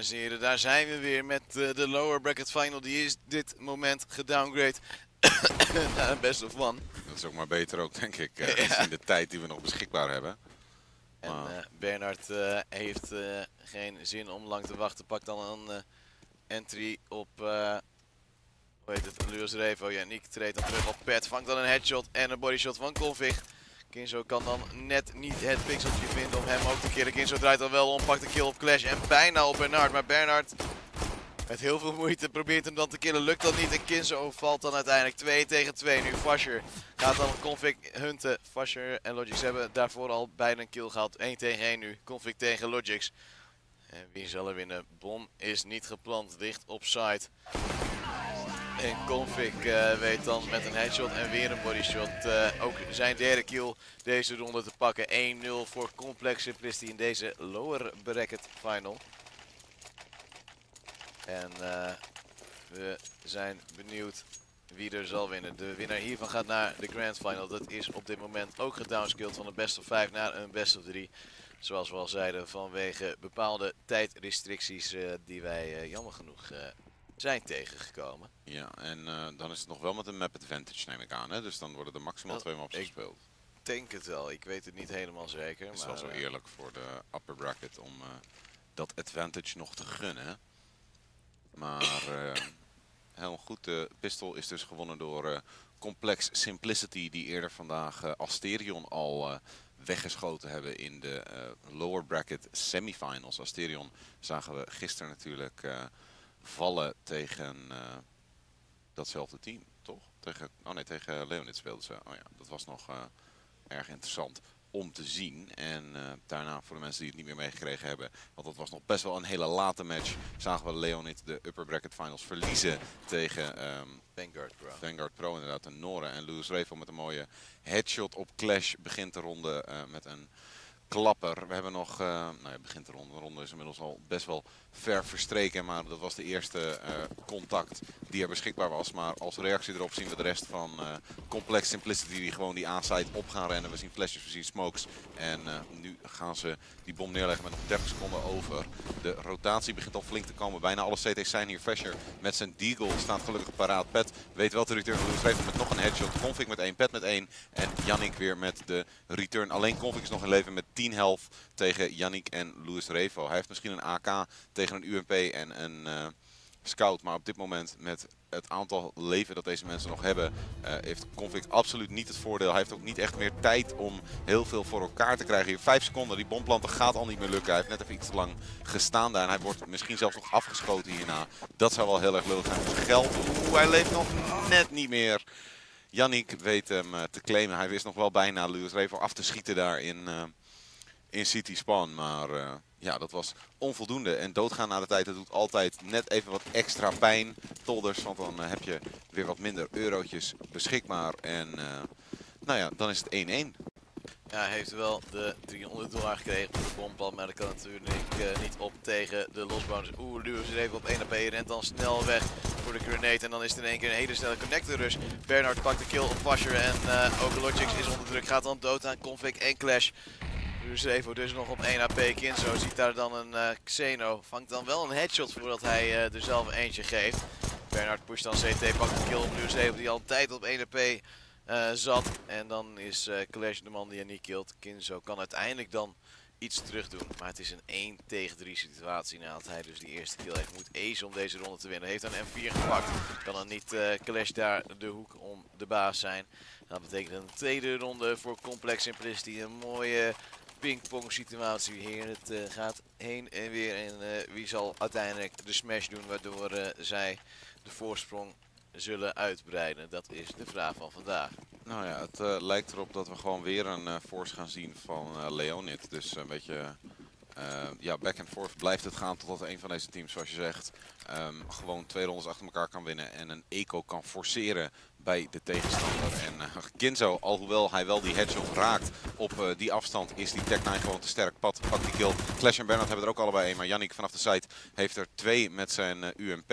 dames en heren, daar zijn we weer met de lower bracket final. Die is dit moment gedowngrade naar een best of one. Dat is ook maar beter ook, denk ik, ja. In de tijd die we nog beschikbaar hebben. En Bernard heeft geen zin om lang te wachten. Pakt dan een entry op... hoe heet het? Luas Revo. Yannick treedt dan terug op Pat. Vangt dan een headshot en een bodyshot van Convig. Kinzo kan dan net niet het pixeltje vinden om hem ook te killen. Kinzo draait dan wel om, pakt de kill op Clash en bijna op Bernard. Maar Bernard met heel veel moeite probeert hem dan te killen. Lukt dat niet en Kinzo valt dan uiteindelijk 2 tegen 2. Nu Vasher gaat dan Convig hunten. Vasher en Logix hebben daarvoor al beide een kill gehad. 1 tegen 1 nu. Convig tegen Logix. En wie zal er winnen? Bom is niet geplant. Dicht op site. En Convig weet dan met een headshot en weer een bodyshot ook zijn derde kill deze ronde te pakken. 1-0 voor Complex Simplicity in deze lower bracket final. En we zijn benieuwd wie er zal winnen. De winnaar hiervan gaat naar de grand final. Dat is op dit moment ook gedownscaled van een best of 5 naar een best of 3. Zoals we al zeiden, vanwege bepaalde tijdrestricties die wij jammer genoeg zijn tegengekomen. Ja, en dan is het nog wel met een map advantage, neem ik aan, hè? Dus dan worden er maximaal 2 maps gespeeld. Ik denk het wel, ik weet het niet helemaal zeker. Het is wel zo eerlijk voor de upper bracket om dat advantage nog te gunnen. Maar heel goed, de pistol is dus gewonnen door Complex Simplicity, die eerder vandaag Asterion al weggeschoten hebben in de lower bracket semifinals. Asterion zagen we gisteren natuurlijk... vallen tegen datzelfde team, toch? Tegen Leonid speelden ze. Oh ja, dat was nog erg interessant om te zien. En daarna, voor de mensen die het niet meer meegekregen hebben, want dat was nog best wel een hele late match, zagen we Leonid de upper bracket finals verliezen tegen Vanguard Pro, inderdaad, en Noren. En Luis Revel met een mooie headshot op Clash begint de ronde met een... klapper. We hebben nog, nou ja, begint de ronde. De ronde is inmiddels al best wel ver verstreken, maar dat was de eerste contact die er beschikbaar was. Maar als reactie erop zien we de rest van Complex Simplicity die gewoon die A-site op gaan rennen. We zien flashes, we zien smokes en nu gaan ze die bom neerleggen met nog 30 seconden over. De rotatie begint al flink te komen. Bijna alle CT's zijn hier. Vasher met zijn deagle staat gelukkig paraat. Pat weet wel te return. Schreef met nog een headshot. Convig met 1, Pat met 1 en Yannick weer met de return. Alleen Convig is nog in leven met 10 health tegen Yannick en Luis Revo. Hij heeft misschien een AK tegen een UMP en een scout. Maar op dit moment met het aantal leven dat deze mensen nog hebben, heeft Convig absoluut niet het voordeel. Hij heeft ook niet echt meer tijd om heel veel voor elkaar te krijgen. Hier 5 seconden, die bomplanten gaat al niet meer lukken. Hij heeft net even iets te lang gestaan daar en hij wordt misschien zelfs nog afgeschoten hierna. Dat zou wel heel erg lullig zijn voor geld. Oeh, hij leeft nog net niet meer. Yannick weet hem te claimen. Hij wist nog wel bijna Luis Revo af te schieten daar in City Spawn, maar ja, dat was onvoldoende. En doodgaan na de tijd, dat doet altijd net even wat extra pijn. Tolders, want dan heb je weer wat minder eurotjes beschikbaar. En nou ja, dan is het 1-1. Ja, hij heeft wel de $300 gekregen voor de bomplan, maar dat kan natuurlijk niet op tegen de losbouwers. Oeh, Luus is even op 1 AP, rent dan snel weg voor de grenade en dan is het in één keer een hele snelle connector rush. Bernard pakt de kill op Vasher en ook Logix is onder druk, gaat dan dood aan Convig en Clash. Luus Revo dus nog op 1 AP. Kinzo ziet daar dan een Xeno. Vangt dan wel een headshot voordat hij er zelf eentje geeft. Bernard pusht dan CT, pakt de kill op Luus Revo die altijd op 1 AP zat. En dan is Clash de man die hij niet killt. Kinzo kan uiteindelijk dan iets terug doen. Maar het is een 1 tegen 3 situatie nadat hij dus die eerste kill heeft. Moet ace om deze ronde te winnen. Heeft dan M4 gepakt. Kan dan niet Clash daar de hoek om de baas zijn. Dat betekent een tweede ronde voor Complex Simplicity. Een mooie... pingpong situatie hier. Het gaat heen en weer en wie zal uiteindelijk de smash doen waardoor zij de voorsprong zullen uitbreiden. Dat is de vraag van vandaag. Nou ja, het lijkt erop dat we gewoon weer een force gaan zien van Leonid. Dus een beetje ja, back and forth blijft het gaan totdat een van deze teams, zoals je zegt, gewoon 2 rondes achter elkaar kan winnen en een eco kan forceren bij de tegenstander. En Kinzo, alhoewel hij wel die headshot raakt op die afstand, is die Tech9 gewoon te sterk. Pat pakt die kill. Clash en Bernard hebben er ook allebei 1, maar Yannick vanaf de site heeft er 2 met zijn UMP.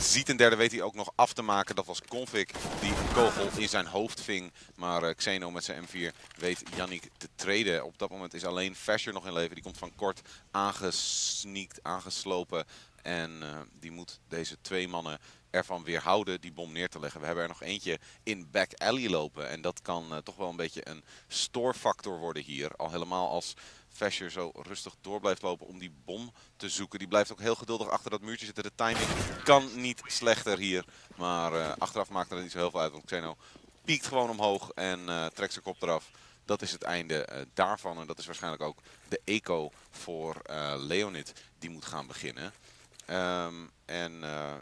Ziet een derde, weet hij ook nog af te maken. Dat was Convig die kogel in zijn hoofd ving. Maar Xeno met zijn M4 weet Yannick te treden. Op dat moment is alleen Fasher nog in leven. Die komt van kort aangesneakt, aangeslopen. En die moet deze twee mannen ervan weerhouden die bom neer te leggen. We hebben er nog eentje in back alley lopen. En dat kan toch wel een beetje een stoorfactor worden hier. Al helemaal als Fasher zo rustig door blijft lopen om die bom te zoeken. Die blijft ook heel geduldig achter dat muurtje zitten. De timing kan niet slechter hier. Maar achteraf maakt er niet zo heel veel uit. Want Xeno piekt gewoon omhoog en trekt zijn kop eraf. Dat is het einde daarvan. En dat is waarschijnlijk ook de eco voor Leonid die moet gaan beginnen.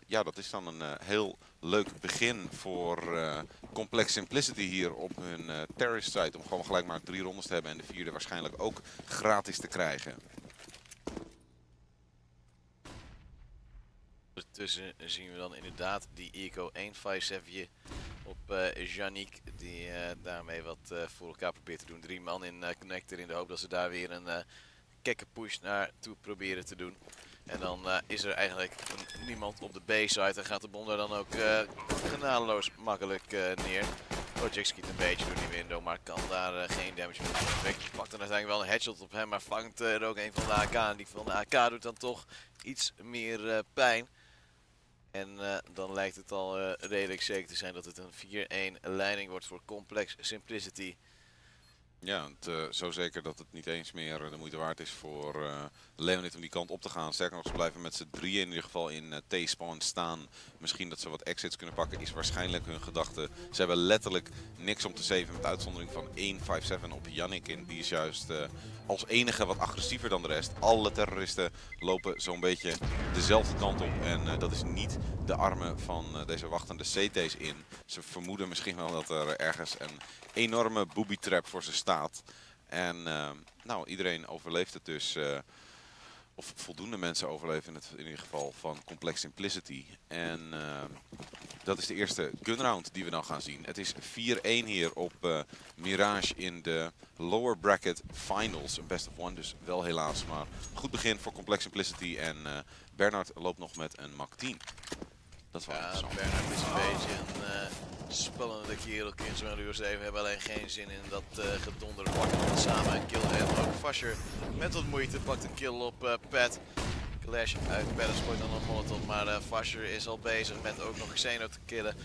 Ja, dat is dan een heel leuk begin voor Complex Simplicity hier op hun terrorist site. Om gewoon gelijk maar 3 rondes te hebben en de 4e waarschijnlijk ook gratis te krijgen. Ondertussen zien we dan inderdaad die Eco 157 op Yannick. Die daarmee wat voor elkaar probeert te doen. 3 man in connector in de hoop dat ze daar weer een kekke push naartoe proberen te doen. En dan is er eigenlijk niemand op de B-site en gaat de bom daar dan ook genadeloos makkelijk neer. Project schiet een beetje door die window, maar kan daar geen damage doen. Project pakt dan uiteindelijk wel een headshot op hem, maar vangt er ook een van de AK. En die van de AK doet dan toch iets meer pijn. En dan lijkt het al redelijk zeker te zijn dat het een 4-1 leiding wordt voor Complex Simplicity. Ja, want, zo zeker dat het niet eens meer de moeite waard is voor Leonid om die kant op te gaan. Sterker nog, ze blijven met z'n 3 in ieder geval in T-spawn staan. Misschien dat ze wat exits kunnen pakken, is waarschijnlijk hun gedachte. Ze hebben letterlijk niks om te zeven, met uitzondering van 157 op Yannick. En die is juist als enige wat agressiever dan de rest. Alle terroristen lopen zo'n beetje dezelfde kant op. En dat is niet de armen van deze wachtende CT's in. Ze vermoeden misschien wel dat er ergens een enorme booby trap voor ze staat. En nou, iedereen overleeft het dus. Of voldoende mensen overleven het in ieder geval van Complex Simplicity. En dat is de eerste gunround die we dan gaan zien. Het is 4-1 hier op Mirage in de lower bracket finals. Een best of one dus wel helaas. Maar goed begin voor Complex Simplicity. En Bernard loopt nog met een Mach 10. Dat is wel interessant. Bernard is een beetje een spannende kerel. In zo'n uur 7 hebben alleen geen zin in dat gedonder. Pakken samen een kill. En ook Fasher met wat moeite pakt een kill op Pat. Clash uit Pat gooit dan een molotov. Maar Fasher is al bezig met ook nog Xeno te killen.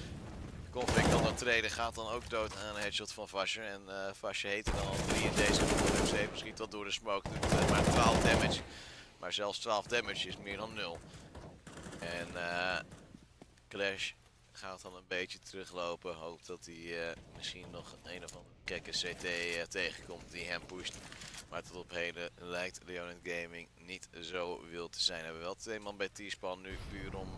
Conflict kan dan treden. Gaat dan ook dood aan een headshot van Fasher. En Fasher heet er dan al 3 in deze uur 7. Misschien wat door de smoke. Doet maar 12 damage. Maar zelfs 12 damage is meer dan 0. En Clash gaat dan een beetje teruglopen, hoopt dat hij misschien nog een of andere kekke CT tegenkomt die hem pusht. Maar tot op heden lijkt Leonid Gaming niet zo wild te zijn. We hebben wel 2 man bij T-Span nu puur om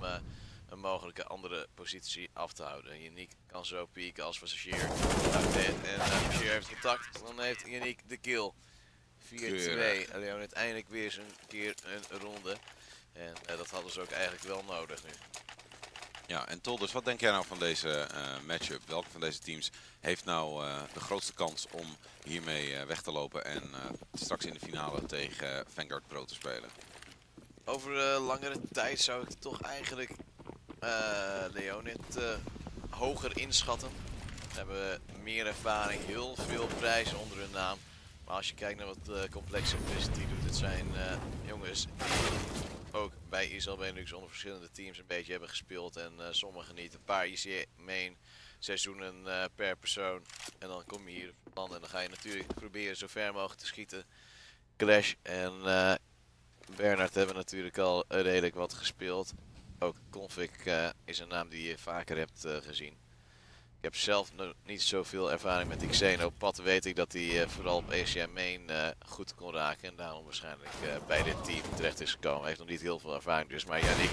een mogelijke andere positie af te houden. Yannick kan zo pieken als passagier. En passagier heeft contact, dan heeft Yannick de kill. 4-2, Leonid eindelijk weer eens een keer een ronde. En dat hadden ze ook eigenlijk wel nodig nu. Ja, en Tolders, wat denk jij nou van deze matchup? Welke van deze teams heeft nou de grootste kans om hiermee weg te lopen en straks in de finale tegen Vanguard Pro te spelen? Over langere tijd zou ik toch eigenlijk Leonid hoger inschatten. Ze hebben meer ervaring, heel veel prijzen onder hun naam. Maar als je kijkt naar wat Complex Simplicity doet, het zijn jongens die ook bij ISL Benelux onder verschillende teams een beetje hebben gespeeld en sommigen niet. Een paar IC main seizoenen per persoon. En dan kom je hier landen en dan ga je natuurlijk proberen zo ver mogelijk te schieten. Clash en Bernard hebben natuurlijk al redelijk wat gespeeld. Ook Config is een naam die je vaker hebt gezien. Ik heb zelf nog niet zoveel ervaring met die Xeno. Op pad weet ik dat hij vooral op ECM main goed kon raken. En daarom waarschijnlijk bij dit team terecht is gekomen. Hij heeft nog niet heel veel ervaring dus. Maar Yannick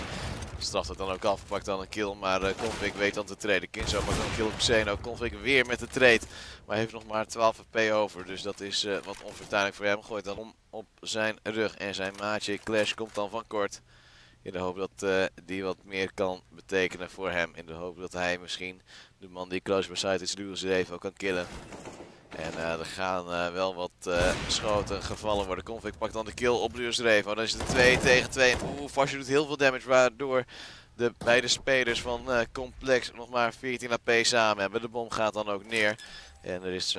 straft het dan ook af. Pakt dan een kill. Maar Config weet dan te treden. Kinzo pakt dan een kill op Xeno. Config weer met de trade. Maar heeft nog maar 12 HP over. Dus dat is wat onvertuinlijk voor hem. Gooit dan om op zijn rug. En zijn maatje Clash komt dan van kort. In de hoop dat die wat meer kan betekenen voor hem. In de hoop dat hij misschien de man die close by side is duels heeft ook kan killen. En er gaan wel wat schoten gevallen worden. Config pakt dan de kill op Duels Revo. Dan is het 2 tegen 2. Fasher doet heel veel damage waardoor de beide spelers van Complex nog maar 14 AP samen hebben. De bom gaat dan ook neer. En er is,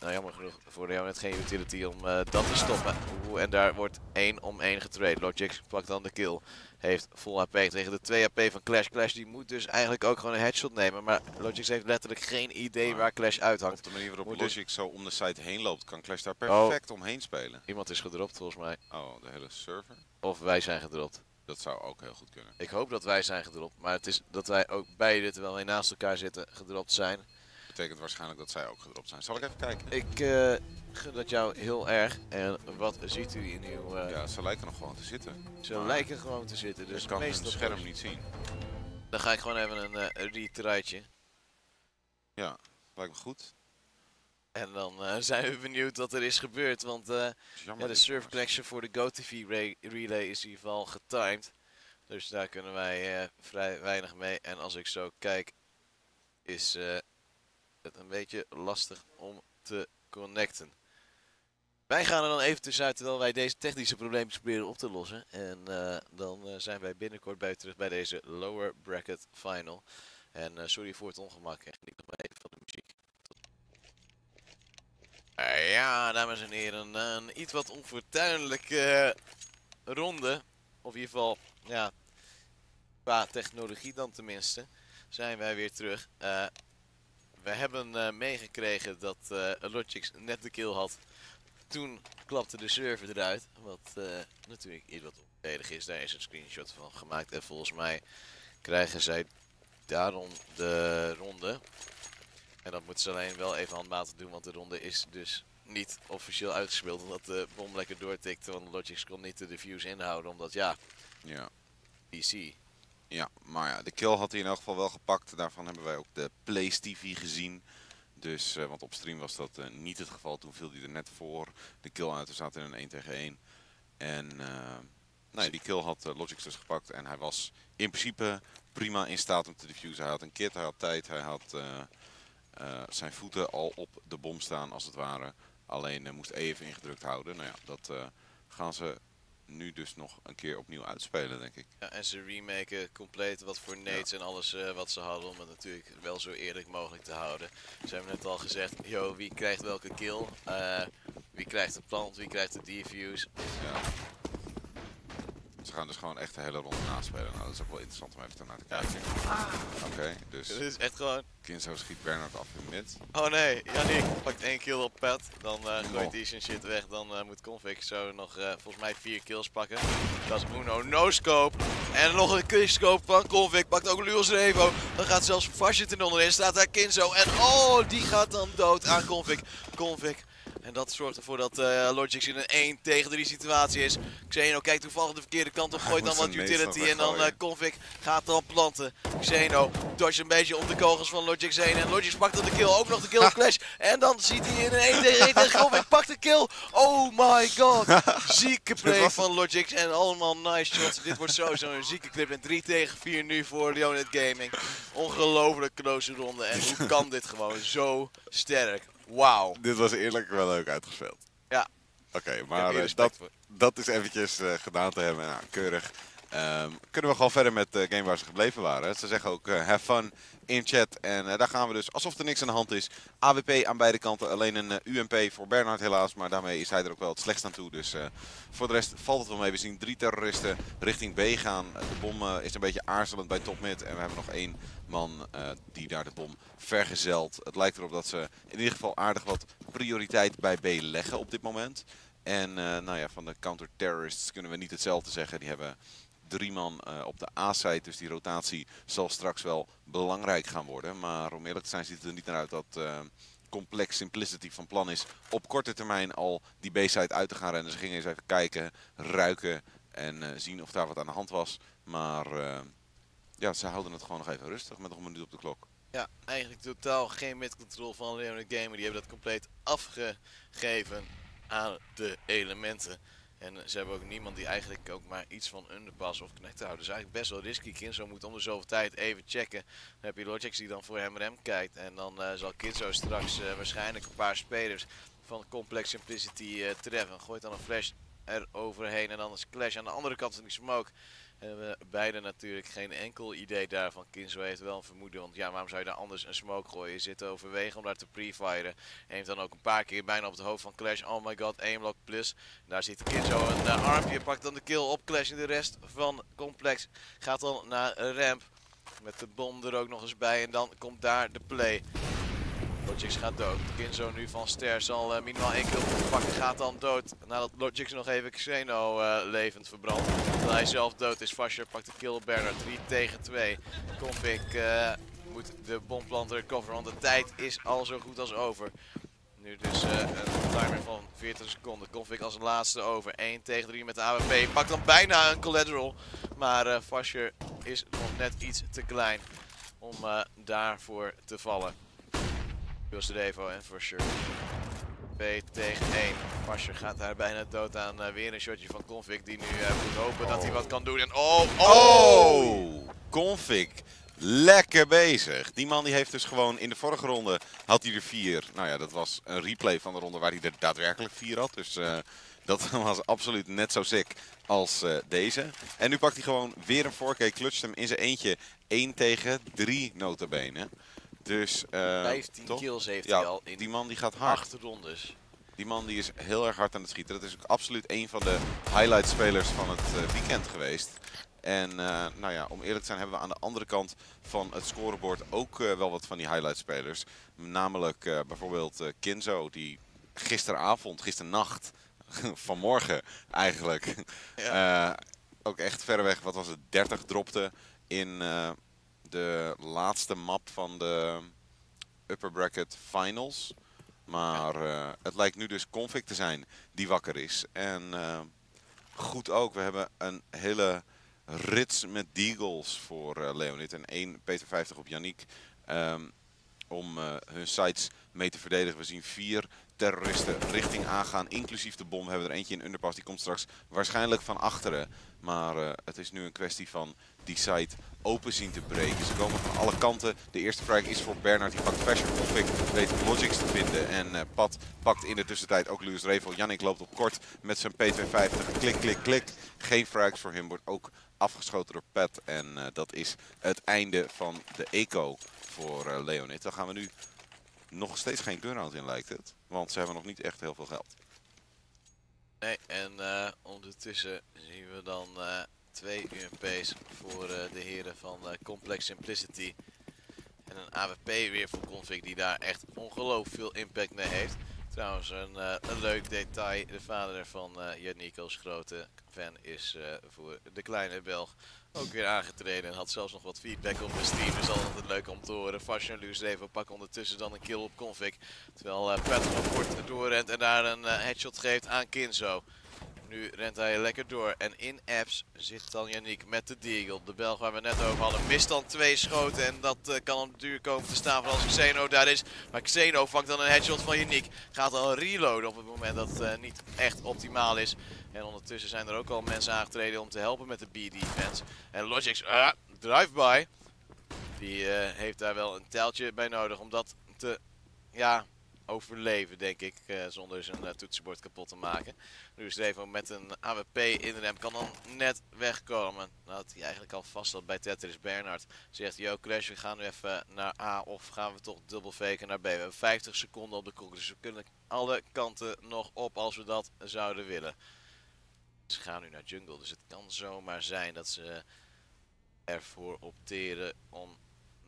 nou jammer genoeg voor de net geen utility om dat te stoppen. Oeh, en daar wordt 1-om-1 getraind. Logix pakt dan de kill. Heeft vol AP tegen de 2 AP van Clash. Clash die moet dus eigenlijk ook gewoon een headshot nemen. Maar Logix heeft letterlijk geen idee waar Clash uithangt. Op de manier waarop Logix zo om de site heen loopt, kan Clash daar perfect omheen spelen. Iemand is gedropt volgens mij. Oh, de hele server? Of wij zijn gedropt. Dat zou ook heel goed kunnen. Ik hoop dat wij zijn gedropt. Maar het is dat wij ook beide, terwijl wij naast elkaar zitten, gedropt zijn. Betekent waarschijnlijk dat zij ook gedropt zijn. Zal ik even kijken? Ik gun dat jou heel erg. En wat ziet u in uw... Ja, ze lijken nog gewoon te zitten. Ze lijken gewoon te zitten. Dus ik kan het scherm niet zien. Dan ga ik gewoon even een retrytje. Ja, lijkt me goed. En dan zijn we benieuwd wat er is gebeurd. Want ja, de Surf Collection voor de GoTV relay is in ieder geval getimed. Dus daar kunnen wij vrij weinig mee. En als ik zo kijk, is... het een beetje lastig om te connecten. Wij gaan er dan even tussenuit terwijl wij deze technische problemen proberen op te lossen. En dan zijn wij binnenkort bij terug bij deze lower bracket final. En sorry voor het ongemak en geniet nog maar even van de muziek. Ja, dames en heren, een iets wat onfortuinlijke ronde. Of in ieder geval, ja, qua technologie dan tenminste, zijn wij weer terug. We hebben meegekregen dat Logix net de kill had. Toen klapte de server eruit. Wat natuurlijk iets wat onveilig is. Daar is een screenshot van gemaakt. En volgens mij krijgen zij daarom de ronde. En dat moeten ze alleen wel even handmatig doen. Want de ronde is dus niet officieel uitgespeeld. Omdat de bom lekker doortikte. Want Logix kon niet de defuse inhouden. Omdat ja. PC. Ja, maar ja, de kill had hij in elk geval wel gepakt. Daarvan hebben wij ook de Place TV gezien. Dus, want op stream was dat niet het geval. Toen viel hij er net voor de kill uit. We zaten in een 1-tegen-1. En nee, die kill had Logix dus gepakt. En hij was in principe prima in staat om te defusen. Hij had een kit, hij had tijd, hij had zijn voeten al op de bom staan als het ware. Alleen moest even ingedrukt houden. Nou ja, dat gaan ze... nu dus nog een keer opnieuw uitspelen, denk ik. Ja, en ze remaken compleet wat voor nades en alles wat ze hadden, om het natuurlijk wel zo eerlijk mogelijk te houden. Ze hebben net al gezegd, yo, wie krijgt welke kill? Wie krijgt de plant? Wie krijgt de defuse? Ja. Ze gaan dus gewoon echt de hele ronde naspelen. Nou, dat is ook wel interessant om even naar te kijken. Ah. Oké, dus... Dit is echt gewoon... Kinzo schiet Bernard af in mid. Oh nee, Yannick pakt 1 kill op pad. Dan gooit hij zijn shit weg. Dan moet Convict zo nog volgens mij 4 kills pakken. Dat is Uno, no scope. En nog een quickscope van Convict. Pakt ook Luos Revo. Dan gaat zelfs Washington onderin. Staat daar Kinzo. En oh, die gaat dan dood aan Convict. Convict. En dat zorgt ervoor dat Logix in een 1-tegen-3 situatie is. Xeno kijkt toevallig de verkeerde kant op, gooit dan wat utility en dan Convict gaat dan planten. Xeno dodge een beetje om de kogels van Logix heen en Logix pakt dan de kill, ook nog de kill op Clash. En dan ziet hij in een 1-tegen-1 tegen Convict, pakt de kill. Oh my god, zieke play van Logix en allemaal nice shots. Dit wordt sowieso een zieke clip en 3-tegen-4 nu voor Leonid Gaming. Ongelooflijk close ronde en hoe kan dit gewoon zo sterk? Wauw. Dit was eerlijk wel leuk uitgespeeld. Ja. Oké, maar dat is eventjes gedaan te hebben. Nou, keurig. Kunnen we gewoon verder met de game waar ze gebleven waren. Ze zeggen ook have fun in chat. En daar gaan we dus, alsof er niks aan de hand is. AWP aan beide kanten, alleen een UMP voor Bernard helaas. Maar daarmee is hij er ook wel het slechtst aan toe. Dus voor de rest valt het wel mee. We zien 3 terroristen richting B gaan. De bom is een beetje aarzelend bij topmid. En we hebben nog 1 man die daar de bom vergezelt. Het lijkt erop dat ze in ieder geval aardig wat prioriteit bij B leggen op dit moment. En nou ja, van de counterterrorists kunnen we niet hetzelfde zeggen. Die hebben... 3 man op de A-site, dus die rotatie zal straks wel belangrijk gaan worden. Maar om eerlijk te zijn ziet het er niet naar uit dat Complex Simplicity van plan is op korte termijn al die B-site uit te gaan rennen. Ze gingen eens even kijken, ruiken en zien of daar wat aan de hand was. Maar ja, ze houden het gewoon nog even rustig met nog een minuut op de klok. Ja, eigenlijk totaal geen mid-control van Leonid Gaming. Die hebben dat compleet afgegeven aan de elementen. En ze hebben ook niemand die eigenlijk ook maar iets van underpass of connect houdt. Dus eigenlijk best wel risky. Kinzo moet om de zoveel tijd even checken. Dan heb je Logix die dan voor hem rem kijkt. En dan zal Kinzo straks waarschijnlijk een paar spelers van Complex Simplicity treffen. Gooit dan een flash eroverheen en dan is Clash aan de andere kant van die smoke. hebben we beide natuurlijk geen enkel idee daarvan. Kinzo heeft wel een vermoeden, want ja, waarom zou je daar anders een smoke gooien? Je zit te overwegen om daar te pre-firen. Heeft dan ook een paar keer bijna op het hoofd van Clash. Oh my god, 1 blok plus. Daar ziet Kinzo een armpje, pakt dan de kill op Clash. En de rest van Complex gaat dan naar ramp. Met de bom er ook nog eens bij en dan komt daar de play. Logix gaat dood. Kinzo nu van Ster zal minimaal 1 kill pakken. Gaat dan dood. Nadat Logix nog even Xeno levend verbrandt. Terwijl hij zelf dood is. Vasher pakt de kill op Bernard. 3 tegen 2. Compik moet de bomplant recoveren. Want de tijd is al zo goed als over. Nu dus een timer van 40 seconden. Config als laatste over. 1 tegen 3 met de AWP. Pakt dan bijna een collateral. Maar Vasher is nog net iets te klein om daarvoor te vallen. Joost Revo en Vasher. 2 tegen 1. Vasher gaat daar bijna dood aan. Weer een shotje van Config die nu moet hopen dat hij wat kan doen. En oh! Config. Lekker bezig. Die man die heeft dus gewoon in de vorige ronde had hij er 4. Nou ja, dat was een replay van de ronde waar hij er daadwerkelijk 4 had. Dus dat was absoluut net zo sick als deze. En nu pakt hij gewoon weer een 4K, clutcht hem in zijn eentje. 1 tegen 3 nota bene. Dus 15 top. Kills heeft hij al in die man die gaat hard. 8 rondes. Die man die is heel erg hard aan het schieten. Dat is ook absoluut een van de highlight spelers van het weekend geweest. En nou ja, om eerlijk te zijn hebben we aan de andere kant van het scorebord ook wel wat van die highlightspelers. Namelijk bijvoorbeeld Kinzo, die gisteravond, gisternacht, vanmorgen eigenlijk, ja. Ook echt verreweg, wat was het, 30 dropte in de laatste map van de upper bracket finals. Maar het lijkt nu dus Config te zijn die wakker is. En goed ook, we hebben een hele rits met deagles voor Leonid en 1 Peter 50 op Yannick om hun sites mee te verdedigen. We zien 4 terroristen richting aangaan, inclusief de bom. We hebben er eentje in underpass, die komt straks waarschijnlijk van achteren. Maar het is nu een kwestie van die site open zien te breken. Ze komen van alle kanten. De eerste frag is voor Bernard, die pakt Fashion Config, weet Logix te vinden. En Pat pakt in de tussentijd ook Lewis Revel. Yannick loopt op kort met zijn P250. Klik, klik, klik. Geen frags voor hem, wordt ook afgeschoten door Pat. En dat is het einde van de eco voor Leonid. Dan gaan we nu nog steeds geen gunround in, lijkt het. Want ze hebben nog niet echt heel veel geld. Nee, en ondertussen zien we dan 2 UMP's voor de heren van Complex Simplicity. En een AWP weer voor Config die daar echt ongelooflijk veel impact mee heeft. Trouwens, een leuk detail. De vader van Yannick's grote fan is voor de kleine Belg ook weer aangetreden. En had zelfs nog wat feedback op de team. Dus altijd leuk om te horen. Fashion Luce even pakken ondertussen dan een kill op Config. Terwijl Pat kort doorrent en daar een headshot geeft aan Kinzo. Nu rent hij lekker door. En in apps zit dan Yannick met de deagle. De Belg waar we net over hadden mist dan 2 schoten. En dat kan op duur komen te staan voor als Xeno daar is. Maar Xeno vangt dan een headshot van Yannick. Gaat al reloaden op het moment dat het niet echt optimaal is. En ondertussen zijn er ook al mensen aangetreden om te helpen met de B-defense. En Logix, drive-by. Die heeft daar wel een tijltje bij nodig om dat te, ja, overleven, denk ik, zonder zijn toetsenbord kapot te maken. Nu is Revo met een AWP in de rem, kan dan net wegkomen. Nadat hij eigenlijk al vast zat bij Tetris. Bernard zegt, yo Clash, we gaan nu even naar A of gaan we toch dubbel faken naar B. We hebben 50 seconden op de klok, dus we kunnen alle kanten nog op als we dat zouden willen. Ze gaan nu naar jungle, dus het kan zomaar zijn dat ze ervoor opteren om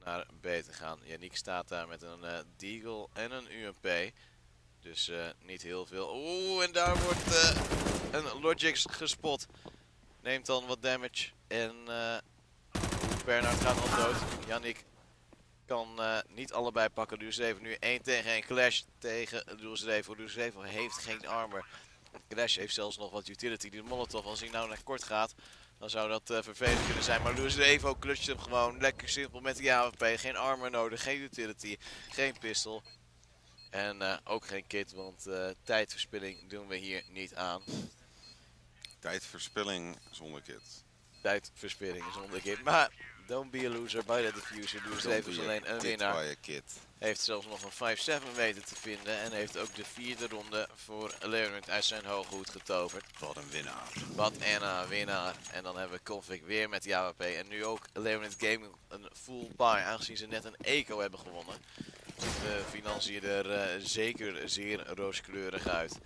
naar B te gaan. Yannick staat daar met een deagle en een UMP. Dus niet heel veel. Oeh, en daar wordt een Logix gespot. Neemt dan wat damage. En Bernard gaat al dood. Yannick kan niet allebei pakken. Duurzeven nu 1 tegen 1. Clash tegen Duurzeven. Duurzeven heeft geen armor. Clash heeft zelfs nog wat utility. Die molotov, als hij nou naar kort gaat, dan zou dat vervelend kunnen zijn. Maar Lewis Revo clutcht hem gewoon lekker simpel met die AWP. Geen armor nodig, geen utility, geen pistol. En ook geen kit, want tijdverspilling doen we hier niet aan. Tijdverspilling zonder kit. tijdverspilling is onder Kid. Maar don't be a loser bij de diffuser. Doe zelfs alleen een winnaar. Heeft zelfs nog een 5-7 weten te vinden. En heeft ook de vierde ronde voor Leonard uit zijn hooghoed getoverd. Wat een winnaar. Wat een winnaar. En dan hebben we Convict weer met die AWP. En nu ook Leonard Gaming een full buy. Aangezien ze net een eco hebben gewonnen. Ziet de financiën er zeker zeer rooskleurig uit.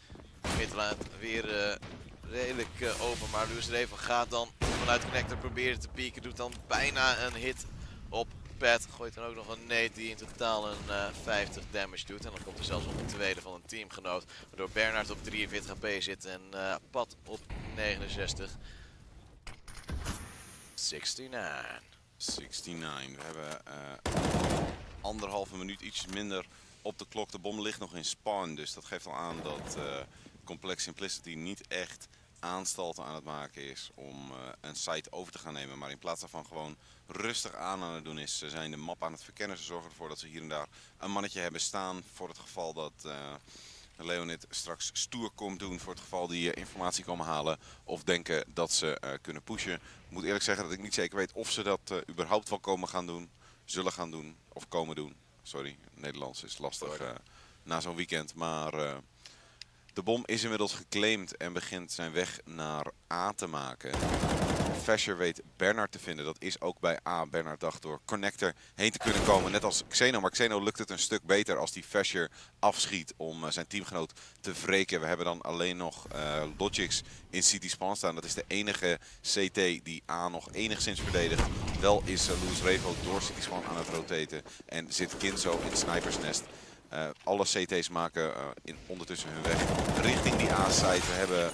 Midlaat weer redelijk open. Maar Luis Reven gaat dan vanuit connector proberen te pieken. Doet dan bijna een hit op Pat. Gooit dan ook nog een nade die in totaal een 50 damage doet. En dan komt er zelfs op de tweede van een teamgenoot. Waardoor Bernard op 43 HP zit en Pat op 69. 69. We hebben anderhalve minuut iets minder op de klok. De bom ligt nog in spawn. Dus dat geeft al aan dat Complex Simplicity niet echt aanstalten aan het maken is om een site over te gaan nemen. Maar in plaats daarvan gewoon rustig aan het doen is. Ze zijn de map aan het verkennen. Ze zorgen ervoor dat ze hier en daar een mannetje hebben staan. Voor het geval dat Leonid straks stoer komt doen. Voor het geval die informatie komen halen of denken dat ze kunnen pushen. Ik moet eerlijk zeggen dat ik niet zeker weet of ze dat überhaupt wel komen gaan doen. Zullen gaan doen. Of komen doen. Sorry, Nederlands is lastig na zo'n weekend. Maar de bom is inmiddels geclaimd en begint zijn weg naar A te maken. Fasher weet Bernard te vinden. Dat is ook bij A. Bernard dacht door Connector heen te kunnen komen. Net als Xeno. Maar Xeno lukt het een stuk beter als die Fasher afschiet om zijn teamgenoot te wreken. We hebben dan alleen nog Logix in City Spawn staan. Dat is de enige CT die A nog enigszins verdedigt. Wel is Luis Revo door City Spawn aan het rotaten. En zit Kinzo in Sniper's Nest. Alle CT's maken ondertussen hun weg richting die A-site. We hebben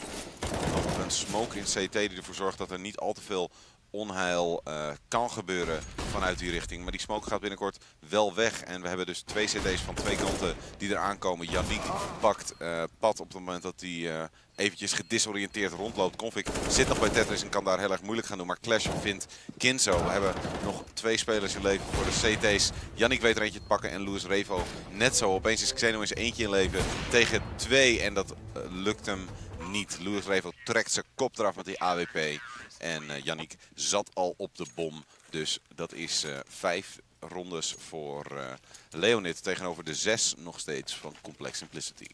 nog een smoke in CT die ervoor zorgt dat er niet al te veel onheil kan gebeuren vanuit die richting. Maar die smoke gaat binnenkort wel weg. En we hebben dus twee CT's van twee kanten die eraan komen. Yannick pakt Pat op het moment dat hij eventjes gedisoriënteerd rondloopt. Convict zit nog bij Tetris en kan daar heel erg moeilijk gaan doen. Maar Clash vindt Kinzo. We hebben nog twee spelers in leven voor de CT's. Yannick weet er eentje te pakken en Luis Revo net zo. Opeens is Xeno eens eentje in leven tegen twee. En dat lukt hem niet. Luis Revo trekt zijn kop eraf met die AWP. En Yannick zat al op de bom. Dus dat is 5 rondes voor Leonid tegenover de 6 nog steeds van Complex Simplicity.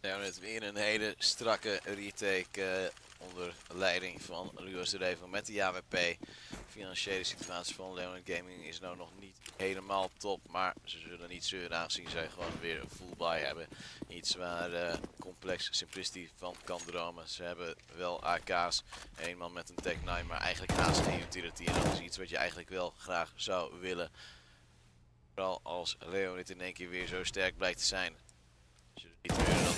Leonid weer een hele strakke retake onder leiding van Luis Revo met de AWP. De financiële situatie van Leonid Gaming is nou nog niet helemaal top. Maar ze zullen niet zeuren aangezien zij gewoon weer een full buy hebben. Iets waar Complex Simplicity van kan dromen. Ze hebben wel AK's, één man met een Tech 9, maar eigenlijk naast een utility. En dat is iets wat je eigenlijk wel graag zou willen. Vooral als Leonid in één keer weer zo sterk blijkt te zijn.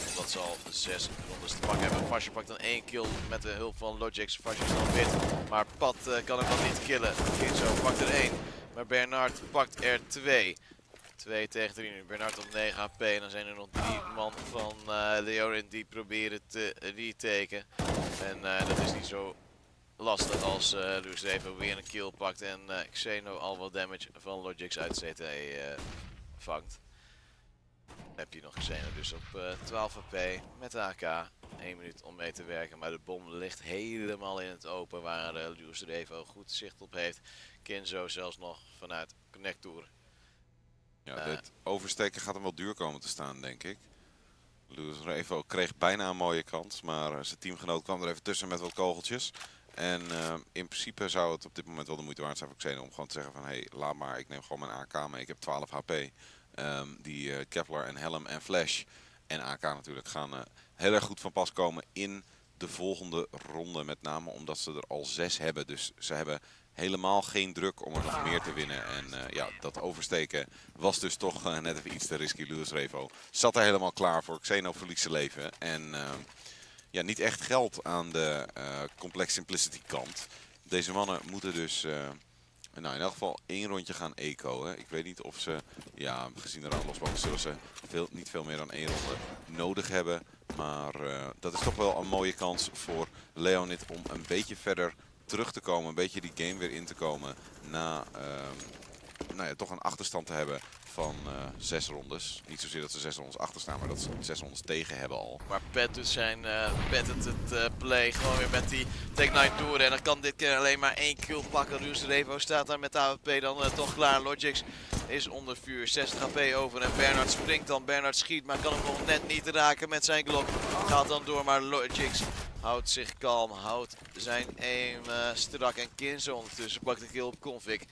Omdat ze al 6 rondes te pakken hebben. Fasher pakt dan 1 kill met de hulp van Logix. Fasher is dan wit, maar Pat kan hem dan niet killen. Kinzo pakt er 1, maar Bernard pakt er 2. 2 tegen 3 nu. Bernard op 9 HP. En dan zijn er nog 3 man van Leorin die proberen te retaken. En dat is niet zo lastig als Luis Revo weer een kill pakt. En Xeno al wat damage van Logix uit CT vangt. Heb je nog gezien, dus op 12 HP met de AK. 1 minuut om mee te werken, maar de bom ligt helemaal in het open waar Luis Revo goed zicht op heeft. Kinzo zelfs nog vanuit Connector. Ja, dit oversteken gaat hem wel duur komen te staan, denk ik. Luis Revo kreeg bijna een mooie kans, maar zijn teamgenoot kwam er even tussen met wat kogeltjes. En in principe zou het op dit moment wel de moeite waard zijn voor Xeno om gewoon te zeggen van hey, laat maar, ik neem gewoon mijn AK mee, ik heb 12 HP. Die Kevlar en Helm en Flash en AK natuurlijk gaan heel erg goed van pas komen in de volgende ronde. Met name omdat ze er al 6 hebben. Dus ze hebben helemaal geen druk om er nog meer te winnen. En ja, dat oversteken was dus toch net even iets te risky. Luis Revo zat er helemaal klaar voor. Xeno verliest zijn leven. En ja, niet echt geld aan de Complex Simplicity kant. Deze mannen moeten dus... Nou, in elk geval 1 rondje gaan eco. Hè. Ik weet niet of ze, ja, gezien de losbank zullen ze niet veel meer dan 1 ronde nodig hebben. Maar dat is toch wel een mooie kans voor Leonid om een beetje verder terug te komen. Een beetje die game weer in te komen na nou ja, toch een achterstand te hebben van 6 rondes. Niet zozeer dat ze 6 rondes achter staan, maar dat ze 6 rondes tegen hebben al. Maar Pat doet zijn play gewoon weer met die Tech9 door. En dan kan dit keer alleen maar 1 kill pakken. Ruus Revo staat daar met de AWP dan toch klaar. Logix is onder vuur. 60 HP over en Bernard springt dan. Bernard schiet, maar kan hem nog net niet raken met zijn Glock. Gaat dan door, maar Logix houdt zich kalm, houdt zijn aim strak. En Kinzo ondertussen pakt de kill op Convict.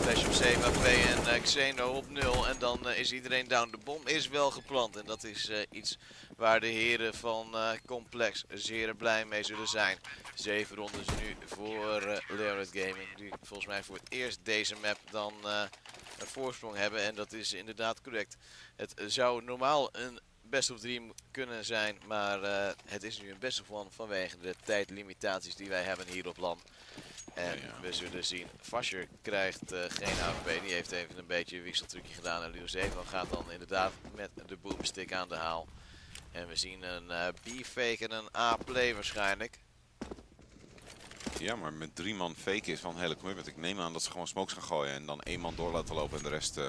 Flash op 7 AP en Xeno op 0. En dan is iedereen down. De bom is wel geplant. En dat is iets waar de heren van Complex zeer blij mee zullen zijn. 7 rondes nu voor Leonard Gaming. Die volgens mij voor het eerst deze map dan een voorsprong hebben. En dat is inderdaad correct. Het zou normaal een best of 3 kunnen zijn, maar het is nu een best of 1 vanwege de tijdlimitaties die wij hebben hier op LAN. En we zullen zien, Vasher krijgt geen AWP, die heeft even een beetje een wisseltrucje gedaan en Lius Evo gaat dan inderdaad met de boomstick aan de haal. En we zien een B-fake en een A-play waarschijnlijk. Ja, maar met 3 man fake is van hele commitment. Ik neem aan dat ze gewoon smokes gaan gooien en dan 1 man door laten lopen en de rest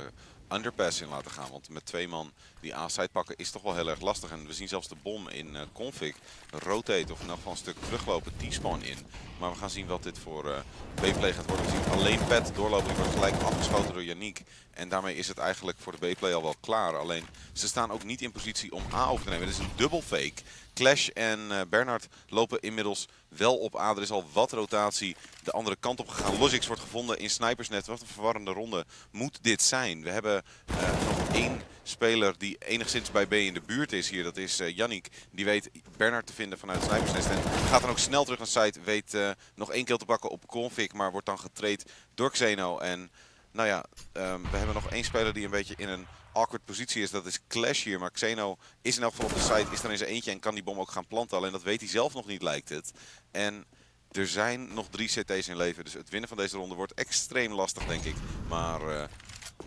underpass in laten gaan. Want met 2 man die A-side pakken is toch wel heel erg lastig. En we zien zelfs de bom in Config rotate of in elk geval een stuk teruglopen, T-spawn in. Maar we gaan zien wat dit voor B-play gaat worden. We zien alleen Pat doorlopen, die wordt gelijk afgeschoten door Yannick. En daarmee is het eigenlijk voor de B-play al wel klaar. Alleen ze staan ook niet in positie om A over te nemen. Het is een dubbel fake. Clash en Bernard lopen inmiddels wel op A. Er is al wat rotatie de andere kant op gegaan. Logix wordt gevonden in Snipersnet. Wat een verwarrende ronde moet dit zijn. We hebben nog 1 speler die enigszins bij B in de buurt is hier. Dat is Yannick. Die weet Bernard te vinden vanuit Snipersnet. En gaat dan ook snel terug naar site. Weet nog 1 kill te pakken op Config. Maar wordt dan getraind door Xeno. En nou ja, we hebben nog 1 speler die een beetje in een awkward positie is, dat is Clash hier. Maar Xeno is in elk geval op de site, is er in zijn eentje en kan die bom ook gaan planten. Alleen dat weet hij zelf nog niet, lijkt het. En er zijn nog 3 CT's in leven, dus het winnen van deze ronde wordt extreem lastig, denk ik. Maar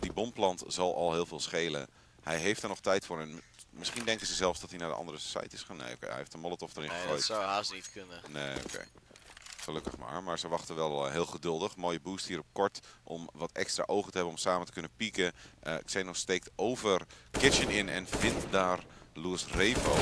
die bomplant zal al heel veel schelen. Hij heeft er nog tijd voor en misschien denken ze zelfs dat hij naar de andere site is gaan. Nee, oké, hij heeft een molotov erin gegooid. Nee, dat zou haast niet kunnen. Nee, oké. Gelukkig maar ze wachten wel heel geduldig. Mooie boost hier op kort om wat extra ogen te hebben om samen te kunnen pieken. Xeno steekt over Kitchen in en vindt daar Luis Revo.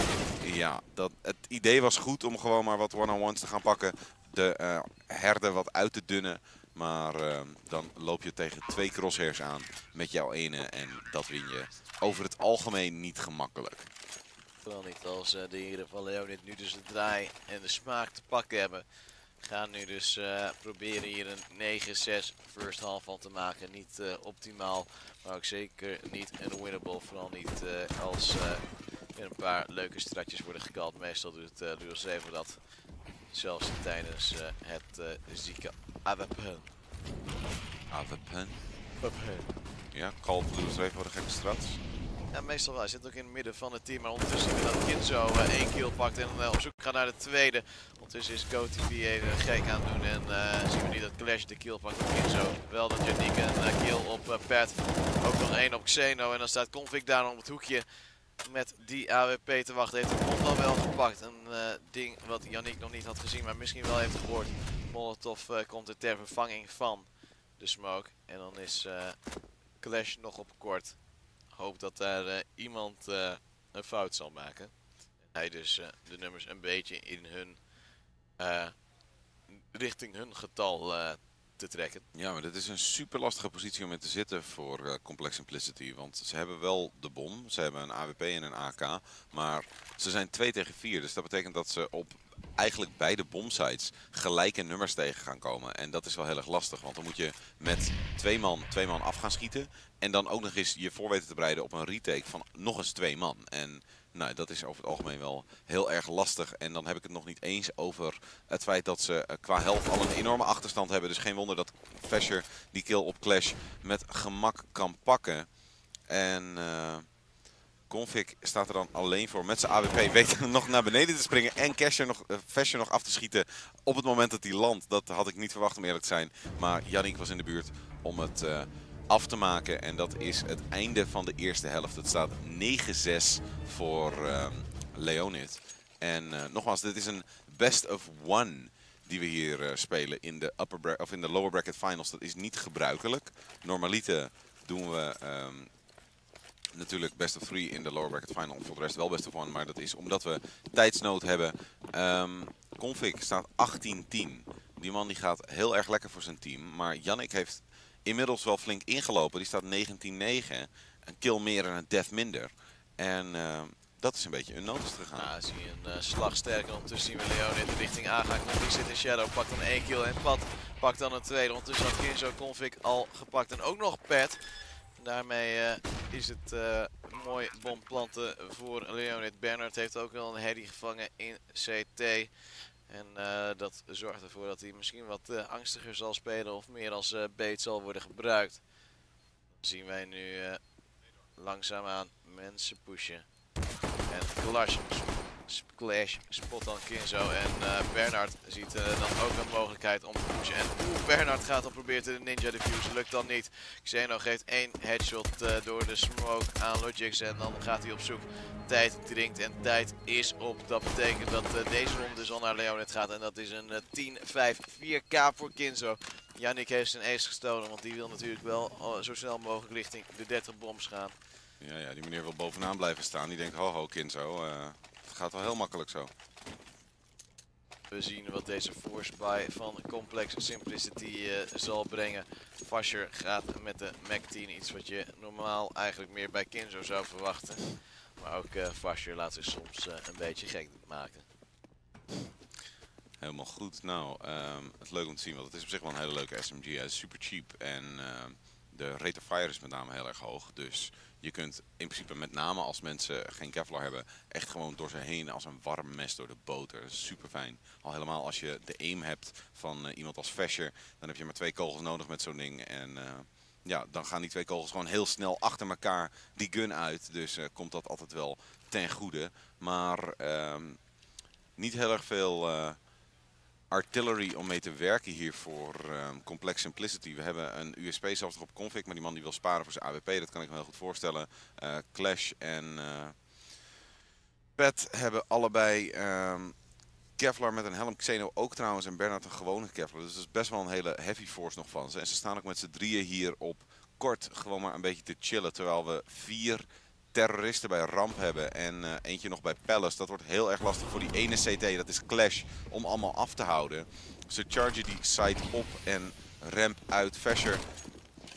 Ja, het idee was goed om gewoon maar wat one-on-ones te gaan pakken. De herden wat uit te dunnen. Maar dan loop je tegen 2 crosshairs aan met jouw ene en dat win je over het algemeen niet gemakkelijk. Vooral niet als de heren van Leonid nu dus de draai en de smaak te pakken hebben. Gaan nu dus proberen hier een 9-6 first half van te maken. Niet optimaal, maar ook zeker niet een winnable. Vooral niet als er een paar leuke stratjes worden gekald. Meestal doet Duels even dat, zelfs tijdens het zieke AWP. AWP? Ja, call Duels even voor de gekke strats. Ja, meestal wel. Hij zit ook in het midden van het team, maar ondertussen wil dat Kinzo 1 kill pakt en op zoek gaat naar de tweede. Ondertussen is GoTV even gek aan het doen en zien we niet dat Clash de kill pakt op Kinzo. Wel dat Yannick een kill op Pat, ook nog 1 op Xeno en dan staat Convict daar op het hoekje met die AWP te wachten. Heeft de bom dan wel gepakt, een ding wat Yannick nog niet had gezien, maar misschien wel heeft gehoord. Molotov komt er ter vervanging van de smoke en dan is Clash nog op kort. Hoop dat daar iemand een fout zal maken. Hij dus de nummers een beetje in hun richting hun getal te trekken. Ja, maar dit is een super lastige positie om in te zitten voor Complex Simplicity. Want ze hebben wel de bom, ze hebben een AWP en een AK. Maar ze zijn 2 tegen 4, dus dat betekent dat ze op eigenlijk beide bomsites gelijke nummers tegen gaan komen. En dat is wel heel erg lastig, want dan moet je met 2 man af gaan schieten. En dan ook nog eens je voor weten te bereiden op een retake van nog eens 2 man. En nou, dat is over het algemeen wel heel erg lastig. En dan heb ik het nog niet eens over het feit dat ze qua health al een enorme achterstand hebben. Dus geen wonder dat Vasher die kill op Clash met gemak kan pakken. En Config staat er dan alleen voor met zijn AWP, weet nog naar beneden te springen en Vasher nog af te schieten op het moment dat hij landt. Dat had ik niet verwacht om eerlijk te zijn, maar Yannick was in de buurt om het af te maken. En dat is het einde van de eerste helft. Het staat 9-6 voor Leonid. En nogmaals, dit is een best of 1. die we hier spelen in de, of in de lower bracket finals, dat is niet gebruikelijk. Normaliter doen we natuurlijk best of 3 in de lower bracket final. Voor de rest wel best of 1, maar dat is omdat we tijdsnood hebben. Config staat 18-10. Die man die gaat heel erg lekker voor zijn team. Maar Yannick heeft inmiddels wel flink ingelopen. Die staat 19-9. Een kill meer en een death minder. En dat is een beetje een noodst gegaan. Ja, zie je een slag sterker. Ondertussen zien we Leon in de richting A gaan. Config zit in shadow, pakt dan 1 kill en pad. Pakt dan een tweede. Ondertussen had Kinzo Config al gepakt. En ook nog Pat. Daarmee is het mooi bom planten voor Leonid Bernard. Heeft ook wel een herrie gevangen in CT. En dat zorgt ervoor dat hij misschien wat angstiger zal spelen of meer als bait zal worden gebruikt. Dan zien wij nu langzaamaan mensen pushen. En clash spot dan Kinzo. En Bernard ziet dan ook een mogelijkheid om te pushen. En Bernard gaat dan proberen de ninja defuse, lukt dan niet. Xeno geeft 1 headshot door de smoke aan Logix en dan gaat hij op zoek. Tijd drinkt en tijd is op. Dat betekent dat deze ronde dus al naar Leonid gaat en dat is een 10-5-4k voor Kinzo. Yannick heeft zijn ace gestolen, want die wil natuurlijk wel zo snel mogelijk richting de 30 bombs gaan. Ja, ja, die meneer wil bovenaan blijven staan. Die denkt, ho ho Kinzo, het gaat wel heel makkelijk zo. We zien wat deze force buy van Complex Simplicity zal brengen. Vasher gaat met de MAC-10, iets wat je normaal eigenlijk meer bij Kinzo zou verwachten. Maar ook Vasher laat zich soms een beetje gek maken. Helemaal goed. Nou, het is leuk om te zien, want het is op zich wel een hele leuke SMG. Hij is super cheap en de rate of fire is met name heel erg hoog. Dus je kunt in principe met name als mensen geen Kevlar hebben, echt gewoon door ze heen als een warm mes door de boter. Super fijn. Al helemaal als je de aim hebt van iemand als Vasher, dan heb je maar 2 kogels nodig met zo'n ding. En ja, dan gaan die 2 kogels gewoon heel snel achter elkaar die gun uit. Dus komt dat altijd wel ten goede. Maar niet heel erg veel artillery om mee te werken hier voor Complex Simplicity. We hebben een USP zelfs nog op Config, maar die man die wil sparen voor zijn AWP, dat kan ik me heel goed voorstellen. Clash en Pat hebben allebei Kevlar met een helm, Xeno ook trouwens en Bernard een gewone Kevlar. Dus dat is best wel een hele heavy force nog van ze. En ze staan ook met z'n drieën hier op kort gewoon maar een beetje te chillen. Terwijl we 4 terroristen bij Ramp hebben en eentje nog bij Palace. Dat wordt heel erg lastig voor die ene CT, dat is Clash, om allemaal af te houden. Ze chargen die site op en ramp uit. Vasher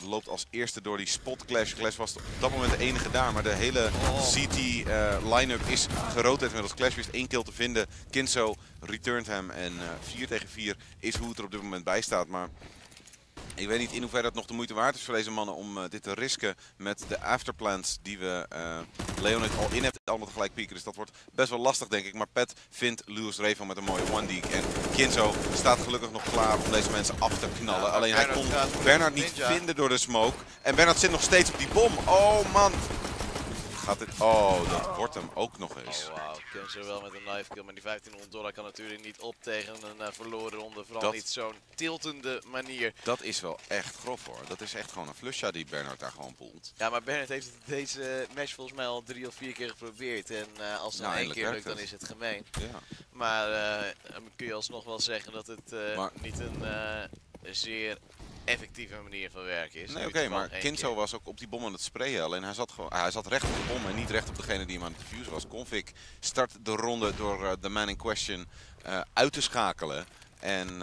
loopt als eerste door die spot Clash. Clash was op dat moment de enige daar, maar de hele CT line-up is geroteerd. Inmiddels Clash wist 1 kill te vinden. Kinzo returnt hem en 4 tegen 4 is hoe het er op dit moment bij staat. Maar ik weet niet in hoeverre dat nog de moeite waard is voor deze mannen om dit te risken met de afterplans die we Leonid al in hebben. Allemaal tegelijk pieken, dus dat wordt best wel lastig denk ik. Maar Pat vindt Lewis Revo met een mooie one-deek. En Kinzo staat gelukkig nog klaar om deze mensen af te knallen. Ja, alleen hij kon Bernard niet vinden door de smoke. En Bernard zit nog steeds op die bom. Oh man! Gaat dit? Oh, dat wordt hem ook nog eens. Oh, wow. Kinzo wel met een knife kill, maar die $1500 kan natuurlijk niet op tegen een verloren ronde. Vooral dat, niet zo'n tiltende manier. Dat is wel echt grof hoor. Dat is echt gewoon een flushja die Bernard daar gewoon poelt. Ja, maar Bernard heeft deze match volgens mij al 3 of 4 keer geprobeerd. En als het nou, 1 keer lukt, dan is het gemeen. Ja. Maar kun je alsnog wel zeggen dat het niet een zeer effectieve manier van werken is. Nee, oké, maar Kinzo was ook op die bom aan het sprayen. Alleen hij zat recht op de bom en niet recht op degene die hem aan het defuse was. Config start de ronde door de man in question uit te schakelen. En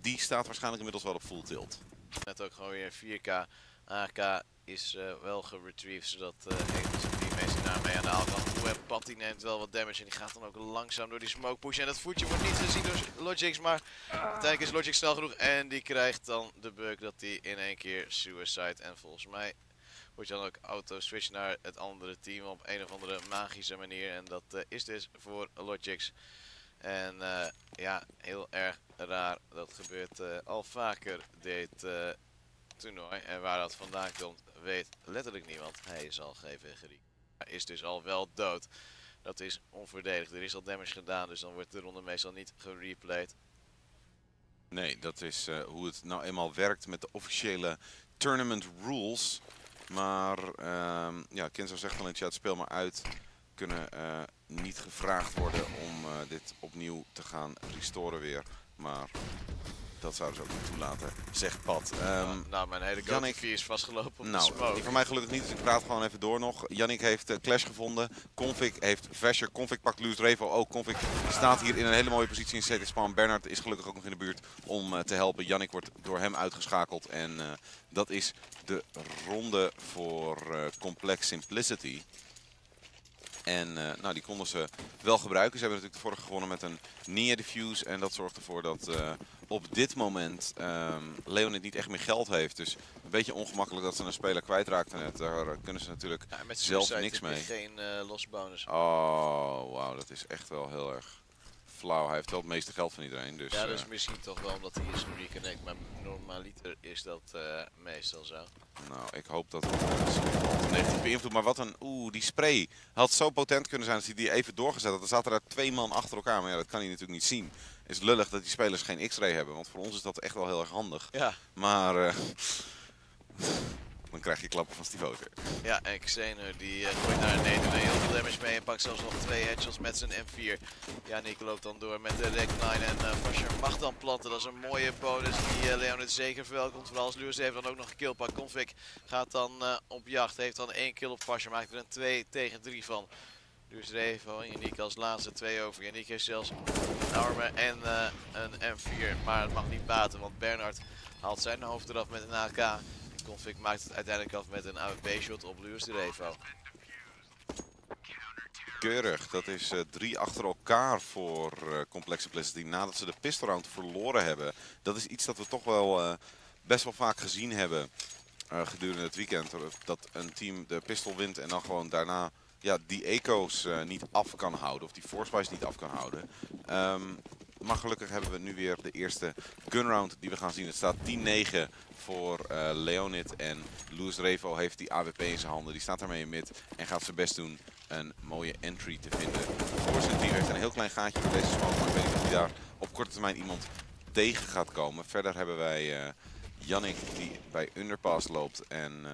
die staat waarschijnlijk inmiddels wel op full tilt. Net ook gewoon weer 4k. AK is wel geretrieved, zodat die mensen daarmee aan de haal kan. Patty neemt wel wat damage en die gaat dan ook langzaam door die smoke pushen. En dat voetje wordt niet gezien door Logix, maar uiteindelijk is Logix snel genoeg. En die krijgt dan de beuk dat hij in 1 keer suicide. En volgens mij wordt je dan ook auto-switch naar het andere team op een of andere magische manier. En dat is dus voor Logix. En ja, heel erg raar. Dat gebeurt al vaker dit toernooi. En waar dat vandaan komt, weet letterlijk niemand. Hij is al GVGD. Is dus al wel dood. Dat is onverdedigd. Er is al damage gedaan, dus dan wordt de ronde meestal niet gereplayed. Nee, dat is hoe het nou eenmaal werkt met de officiële tournament rules. Maar ja, Kinzo zegt al in het chat, speel maar uit. Kunnen niet gevraagd worden om dit opnieuw te gaan restoren weer. Maar dat zouden ze ook niet toelaten, zegt Pat. Nou, mijn hele Yannick is vastgelopen op de smoke. Die van mij gelukkig niet, dus ik praat gewoon even door nog. Yannick heeft Clash gevonden. Config heeft Vasher. Config pakt Loose Revo ook. Config staat hier in een hele mooie positie in CT Spawn. Bernard is gelukkig ook nog in de buurt om te helpen. Yannick wordt door hem uitgeschakeld. En dat is de ronde voor Complex Simplicity. En nou, die konden ze wel gebruiken. Ze hebben natuurlijk de vorige gewonnen met een near defuse. En dat zorgt ervoor dat op dit moment Leonid niet echt meer geld heeft. Dus een beetje ongemakkelijk dat ze een speler kwijtraakten net. Daar kunnen ze natuurlijk zelf niks mee. Geen losse bonus. Oh, wauw. Dat is echt wel heel erg flauw. Hij heeft wel het meeste geld van iedereen. Dus, ja, dat is misschien toch wel omdat hij is reconnect. Maar normaliter is dat meestal zo. Nou, ik hoop dat het negatief beïnvloedt. Maar wat een... Oeh, die spray had zo potent kunnen zijn als hij die even doorgezet had. Dan zaten daar 2 man achter elkaar. Maar ja, dat kan hij natuurlijk niet zien. Het is lullig dat die spelers geen X-ray hebben. Want voor ons is dat echt wel heel erg handig. Ja. Maar... dan krijg je klappen van Stivo weer. Ja, en Xener die gooit naar beneden en heel veel damage mee en pakt zelfs nog 2 headshots met zijn M4. Ja, Nick loopt dan door met de Rek9 en Vasher mag dan planten. Dat is een mooie bonus die Leonid zeker verwelkomt. Vooral als Lewis heeft dan ook nog een killpak. Config gaat dan op jacht, heeft dan 1 kill op Vasher, maakt er een 2 tegen 3 van. Dus Revo en Yannick als laatste 2 over. Yannick heeft zelfs een armen en een M4, maar het mag niet baten, want Bernard haalt zijn hoofd eraf met een AK. Config maakt het uiteindelijk af met een AWP-shot op Lewis de Revo. Keurig, dat is 3 achter elkaar voor Complex Simplicity nadat ze de pistol round verloren hebben. Dat is iets dat we toch wel best wel vaak gezien hebben gedurende het weekend. Dat een team de pistol wint en dan gewoon daarna ja, die eco's niet af kan houden. Of die forcebuys niet af kan houden. Maar gelukkig hebben we nu weer de eerste gunround die we gaan zien. Het staat 10-9 voor Leonid en Lewis Revo heeft die AWP in zijn handen. Die staat daarmee in mid en gaat zijn best doen een mooie entry te vinden. Voor zijn team heeft een heel klein gaatje voor deze smoke, maar ik weet niet of hij daar op korte termijn iemand tegen gaat komen. Verder hebben wij Yannick die bij Underpass loopt en...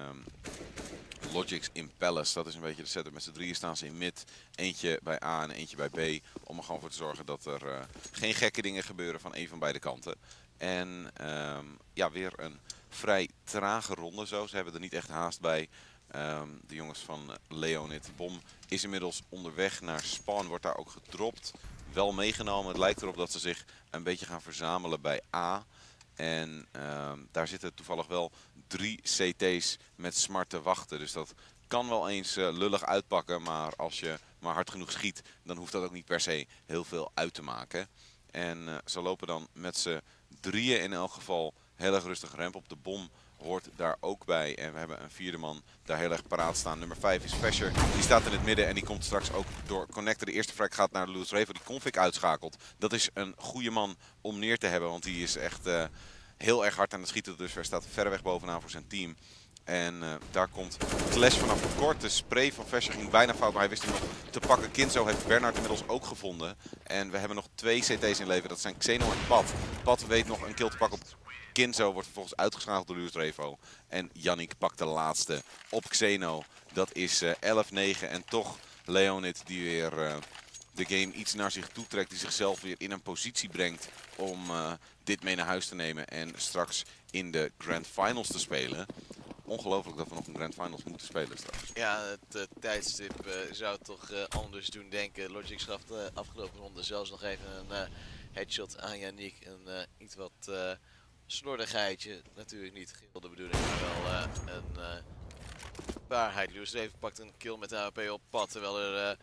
Logix in Palace, dat is een beetje de setup. Met z'n drieën staan ze in mid. Eentje bij A en eentje bij B. Om er gewoon voor te zorgen dat er geen gekke dingen gebeuren van een van beide kanten. En ja, weer een vrij trage ronde zo. Ze hebben er niet echt haast bij. De jongens van Leonid. De bom is inmiddels onderweg naar Spawn. Wordt daar ook gedropt. Wel meegenomen. Het lijkt erop dat ze zich een beetje gaan verzamelen bij A. En daar zitten toevallig wel 3 CT's met smart te wachten. Dus dat kan wel eens lullig uitpakken. Maar als je maar hard genoeg schiet, dan hoeft dat ook niet per se heel veel uit te maken. En ze lopen dan met z'n drieën in elk geval heel erg rustig rempel op. De bom hoort daar ook bij. En we hebben een 4e man daar heel erg paraat staan. Nummer 5 is Vasher. Die staat in het midden en die komt straks ook door Connector. De eerste frag gaat naar de Lewis Revo die Config uitschakelt. Dat is een goede man om neer te hebben, want die is echt... heel erg hard aan het schieten, dus hij staat ver weg bovenaan voor zijn team. En daar komt Clash vanaf kort. De spray van Vasher ging bijna fout, maar hij wist hem nog te pakken. Kinzo heeft Bernard inmiddels ook gevonden. En we hebben nog 2 CT's in leven, dat zijn Xeno en Pat. Pat weet nog een kill te pakken op Kinzo, wordt vervolgens uitgeschakeld door Lewis Revo. En Yannick pakt de laatste op Xeno. Dat is 11-9 en toch Leonid die weer... de game iets naar zich toe trekt, die zichzelf weer in een positie brengt om dit mee naar huis te nemen en straks in de Grand Finals te spelen. Ongelooflijk dat we nog een Grand Finals moeten spelen straks. Ja, het tijdstip zou toch anders doen denken. Logix gaf de afgelopen ronde zelfs nog even een headshot aan Yannick. Een iets wat slordigheidje, natuurlijk niet geheel de bedoeling, maar wel een waarheid. Lewis Revo pakt een kill met de AWP op pad, terwijl er...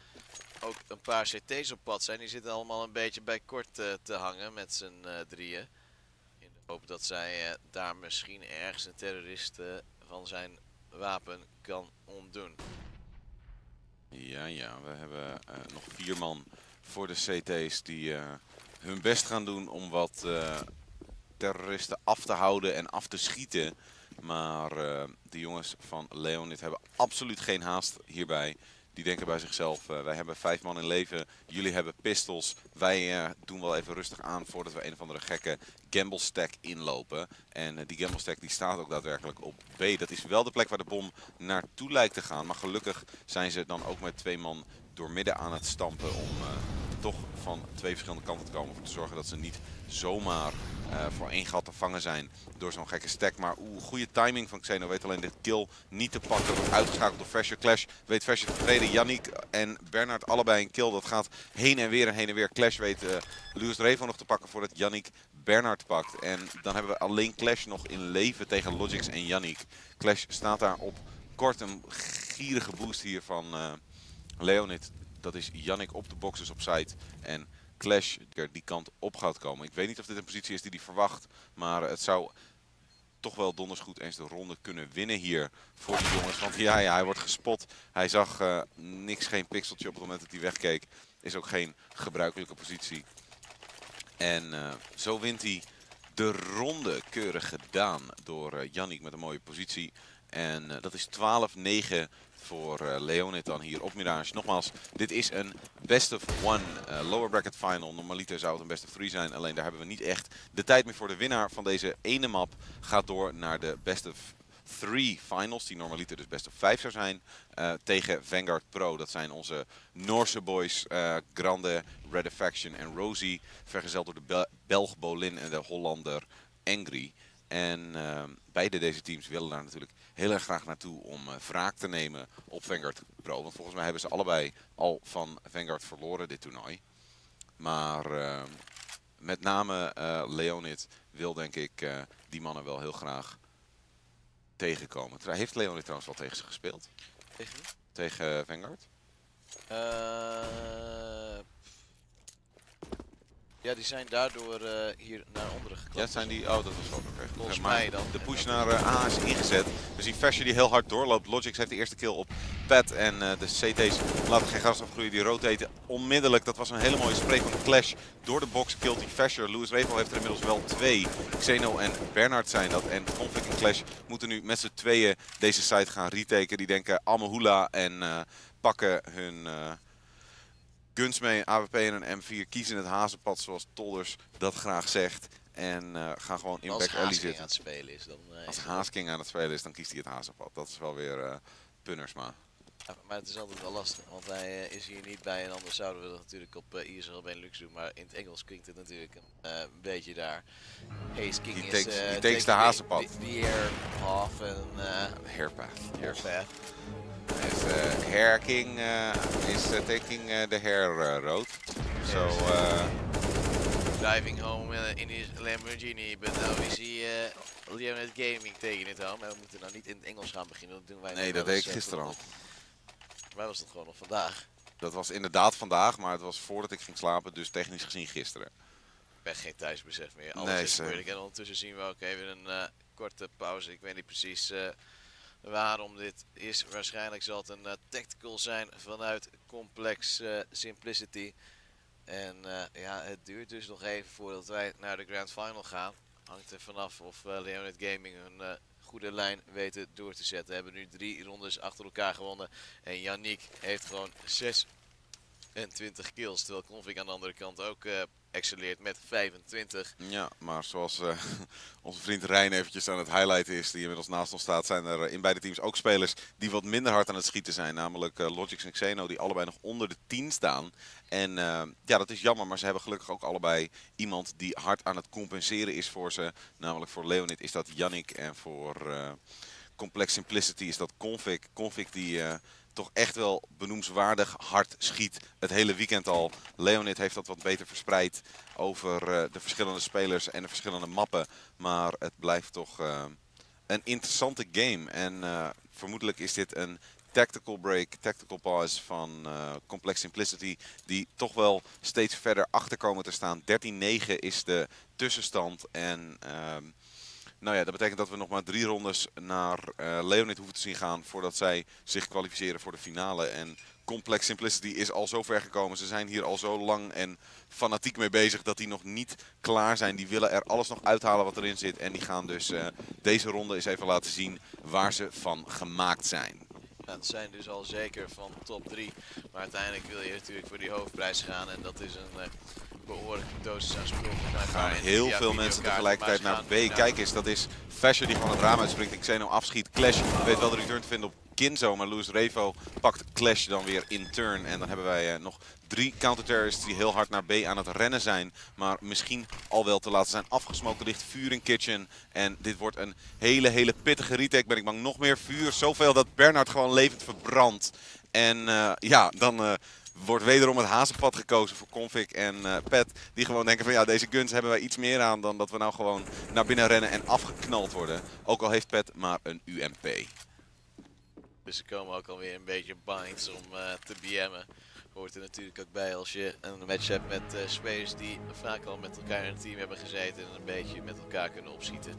ook een paar CT's op pad zijn. Die zitten allemaal een beetje bij kort te hangen met z'n drieën. In de hoop dat zij daar misschien ergens een terrorist van zijn wapen kan ontdoen. Ja, ja. We hebben nog 4 man voor de CT's die hun best gaan doen om wat terroristen af te houden en af te schieten. Maar de jongens van Leonid hebben absoluut geen haast hierbij. Die denken bij zichzelf, wij hebben 5 man in leven, jullie hebben pistols. Wij doen wel even rustig aan voordat we een of andere gekke gamble stack inlopen. En die gamble stack die staat ook daadwerkelijk op B. Dat is wel de plek waar de bom naartoe lijkt te gaan. Maar gelukkig zijn ze dan ook met 2 man doormidden aan het stampen om toch van twee verschillende kanten te komen. Om te zorgen dat ze niet zomaar voor één gat te vangen zijn door zo'n gekke stack. Maar goede timing van Xeno. Weet alleen de kill niet te pakken. Wordt uitgeschakeld door Fresher. Clash weet Fresher te treden. Yannick en Bernard allebei een kill. Dat gaat heen en weer en heen en weer. Clash weet Lewis Revo nog te pakken voordat Yannick Bernard pakt. En dan hebben we alleen Clash nog in leven tegen Logix en Yannick. Clash staat daar op kort. Een gierige boost hier van Leonid. Dat is Yannick op de boxers op site en Clash die kant op gaat komen. Ik weet niet of dit een positie is die hij verwacht, maar het zou toch wel donders goed eens de ronde kunnen winnen hier voor de jongens. Want ja, hij wordt gespot. Hij zag niks, geen pixeltje op het moment dat hij wegkeek. Is ook geen gebruikelijke positie. En zo wint hij de ronde, keurig gedaan door Yannick met een mooie positie. En dat is 12-9 voor Leonid dan hier op Mirage. Nogmaals, dit is een best of one lower bracket final. Normaliter zou het een best of three zijn, alleen daar hebben we niet echt de tijd meer voor. De winnaar van deze ene map gaat door naar de best of 3 finals, die normaliter dus best of 5 zou zijn, tegen Vanguard Pro. Dat zijn onze Noorse boys, Grande, Red Faction en Rosie, vergezeld door de Belg Bolin en de Hollander Angry. En beide deze teams willen daar natuurlijk heel erg graag naartoe om wraak te nemen op Vanguard Pro. Want volgens mij hebben ze allebei al van Vanguard verloren dit toernooi. Maar met name Leonid wil denk ik die mannen wel heel graag tegenkomen. Heeft Leonid trouwens wel tegen ze gespeeld? Tegen wie? Tegen Vanguard? Ja, die zijn daardoor hier naar onderen geklapt. Ja, zijn die... Oh, dat was ook nog echt. Volgens mij dan. De push naar A is ingezet. Dus die Fasher die heel hard doorloopt. Logix heeft de eerste kill op Pat. En de CT's laten geen gras afgroeien. Die rotaten onmiddellijk. Dat was een hele mooie spray van Clash. Door de box killt die Fasher. Lewis Revo heeft er inmiddels wel 2. Xeno en Bernard zijn dat. En Conflict en Clash moeten nu met z'n tweeën deze site gaan retaken. Die denken Amahula en pakken hun... guns mee, AWP en een M4, kiezen het hazenpad zoals Tolders dat graag zegt. En gaan gewoon in back alley zitten. Als Haasking aan het spelen is, dan kiest hij het hazenpad. Dat is wel weer punnersma. Ja, maar het is altijd wel lastig, want hij is hier niet bij. En anders zouden we dat natuurlijk op ISL bij Lux doen. Maar in het Engels klinkt het natuurlijk een beetje daar. Ace King he takes, he takes de hazenpad. The air half en... Hairpath. Dus Hair King is taking the hair road. So driving home in his Lamborghini, but now we see Leonid Gaming taking it home. En we moeten nou niet in het Engels gaan beginnen, dat doen wij. Nee, dat deed ik gisteren al. Voor mij was het gewoon nog vandaag. Dat was inderdaad vandaag, maar het was voordat ik ging slapen, dus technisch gezien gisteren. Ik ben geen thuisbesef meer, alles is moeilijk. En ondertussen zien we ook even een korte pauze, ik weet niet precies... waarom dit is, waarschijnlijk zal het een tactical zijn vanuit Complex Simplicity. En ja, het duurt dus nog even voordat wij naar de Grand Final gaan. Hangt er vanaf of Leonid Gaming hun goede lijn weten door te zetten. We hebben nu 3 rondes achter elkaar gewonnen. En Yannick heeft gewoon 26 kills. Terwijl Config aan de andere kant ook excelleert met 25. Ja, maar zoals onze vriend Rijn eventjes aan het highlighten is, die inmiddels naast ons staat, zijn er in beide teams ook spelers die wat minder hard aan het schieten zijn. Namelijk Logix en Xeno, die allebei nog onder de 10 staan. En ja, dat is jammer, maar ze hebben gelukkig ook allebei iemand die hard aan het compenseren is voor ze. Namelijk voor Leonid is dat Yannick en voor Complex Simplicity is dat Config. Config die... toch echt wel benoemswaardig hard schiet het hele weekend al. Leonid heeft dat wat beter verspreid over de verschillende spelers en de verschillende mappen. Maar het blijft toch een interessante game. En vermoedelijk is dit een tactical break, tactical pause van Complex Simplicity. Die toch wel steeds verder achter komen te staan. 13-9 is de tussenstand en... nou ja, dat betekent dat we nog maar 3 rondes naar Leonid hoeven te zien gaan voordat zij zich kwalificeren voor de finale. En Complex Simplicity is al zo ver gekomen. Ze zijn hier al zo lang en fanatiek mee bezig dat die nog niet klaar zijn. Die willen er alles nog uithalen wat erin zit. En die gaan dus deze ronde eens even laten zien waar ze van gemaakt zijn. Ja, het zijn dus al zeker van top 3. Maar uiteindelijk wil je natuurlijk voor die hoofdprijs gaan. En dat is een... behoorlijke dosis aan spullen. Gaan heel veel mensen tegelijkertijd naar B. Kijk eens, dat is Fasher die van het raam uitspringt en Xeno afschiet. Clash weet wel de return te vinden op Ginzo. Maar Luis Revo pakt Clash dan weer in turn. En dan hebben wij nog drie counterterrorists die heel hard naar B aan het rennen zijn. Maar misschien al wel te laat zijn. Afgesmoken ligt vuur in Kitchen. En dit wordt een hele pittige retake. Ben ik bang, nog meer vuur. Zoveel dat Bernhard gewoon levend verbrandt. En ja, dan... Wordt wederom het hazenpad gekozen voor Config en Pet. Die gewoon denken van ja, deze guns hebben wij iets meer aan dan dat we nou gewoon naar binnen rennen en afgeknald worden. Ook al heeft Pet maar een UMP. Dus ze komen ook alweer een beetje binds om te BM'en. Hoort er natuurlijk ook bij als je een match hebt met spelers die vaak al met elkaar in een team hebben gezeten. En een beetje met elkaar kunnen opschieten.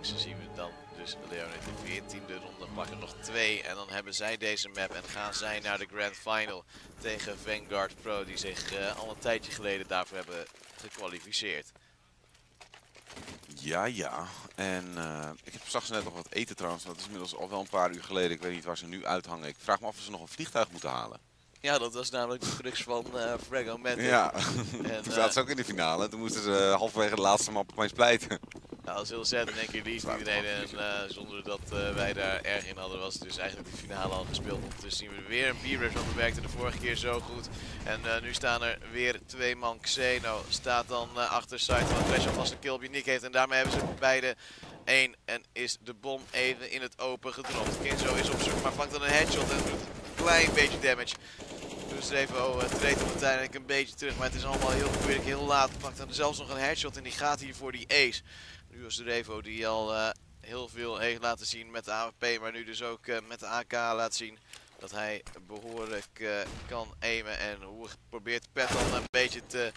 Zo zien we dan dus Leonid in de 14e ronde pakken nog 2 en dan hebben zij deze map en gaan zij naar de Grand Final tegen Vanguard Pro die zich al een tijdje geleden daarvoor hebben gekwalificeerd. Ja, ja. En ik zag ze net nog wat eten trouwens, dat is inmiddels al wel een paar uur geleden. Ik weet niet waar ze nu uithangen. Ik vraag me af of ze nog een vliegtuig moeten halen. Ja, dat was namelijk de crux van Fraggo Matic. Ja, en, toen zaten ze ook in de finale. Toen moesten ze halverwege de laatste map opeens pleiten. Nou, dat is heel sad. In één keer die reden. En zonder dat wij daar erg in hadden, was het dus eigenlijk de finale al gespeeld. Ondertussen zien we weer een B-Rush, want we werkten de vorige keer zo goed. En nu staan er weer 2 man. Xeno staat dan achter side van Clash alvast een kill op Unique heeft. En daarmee hebben ze beide 1 en is de bom even in het open gedropt. Ginzo is op zoek, maar vangt dan een headshot en doet een klein beetje damage. Dus Revo treedt op uiteindelijk een beetje terug, maar het is allemaal heel moeilijk, heel laat. Pakt dan zelfs nog een headshot en die gaat hier voor die ace. Nu was de Revo die al heel veel heeft laten zien met de AWP, maar nu dus ook met de AK laat zien dat hij behoorlijk kan aimen. En hoe probeert Pet dan een beetje te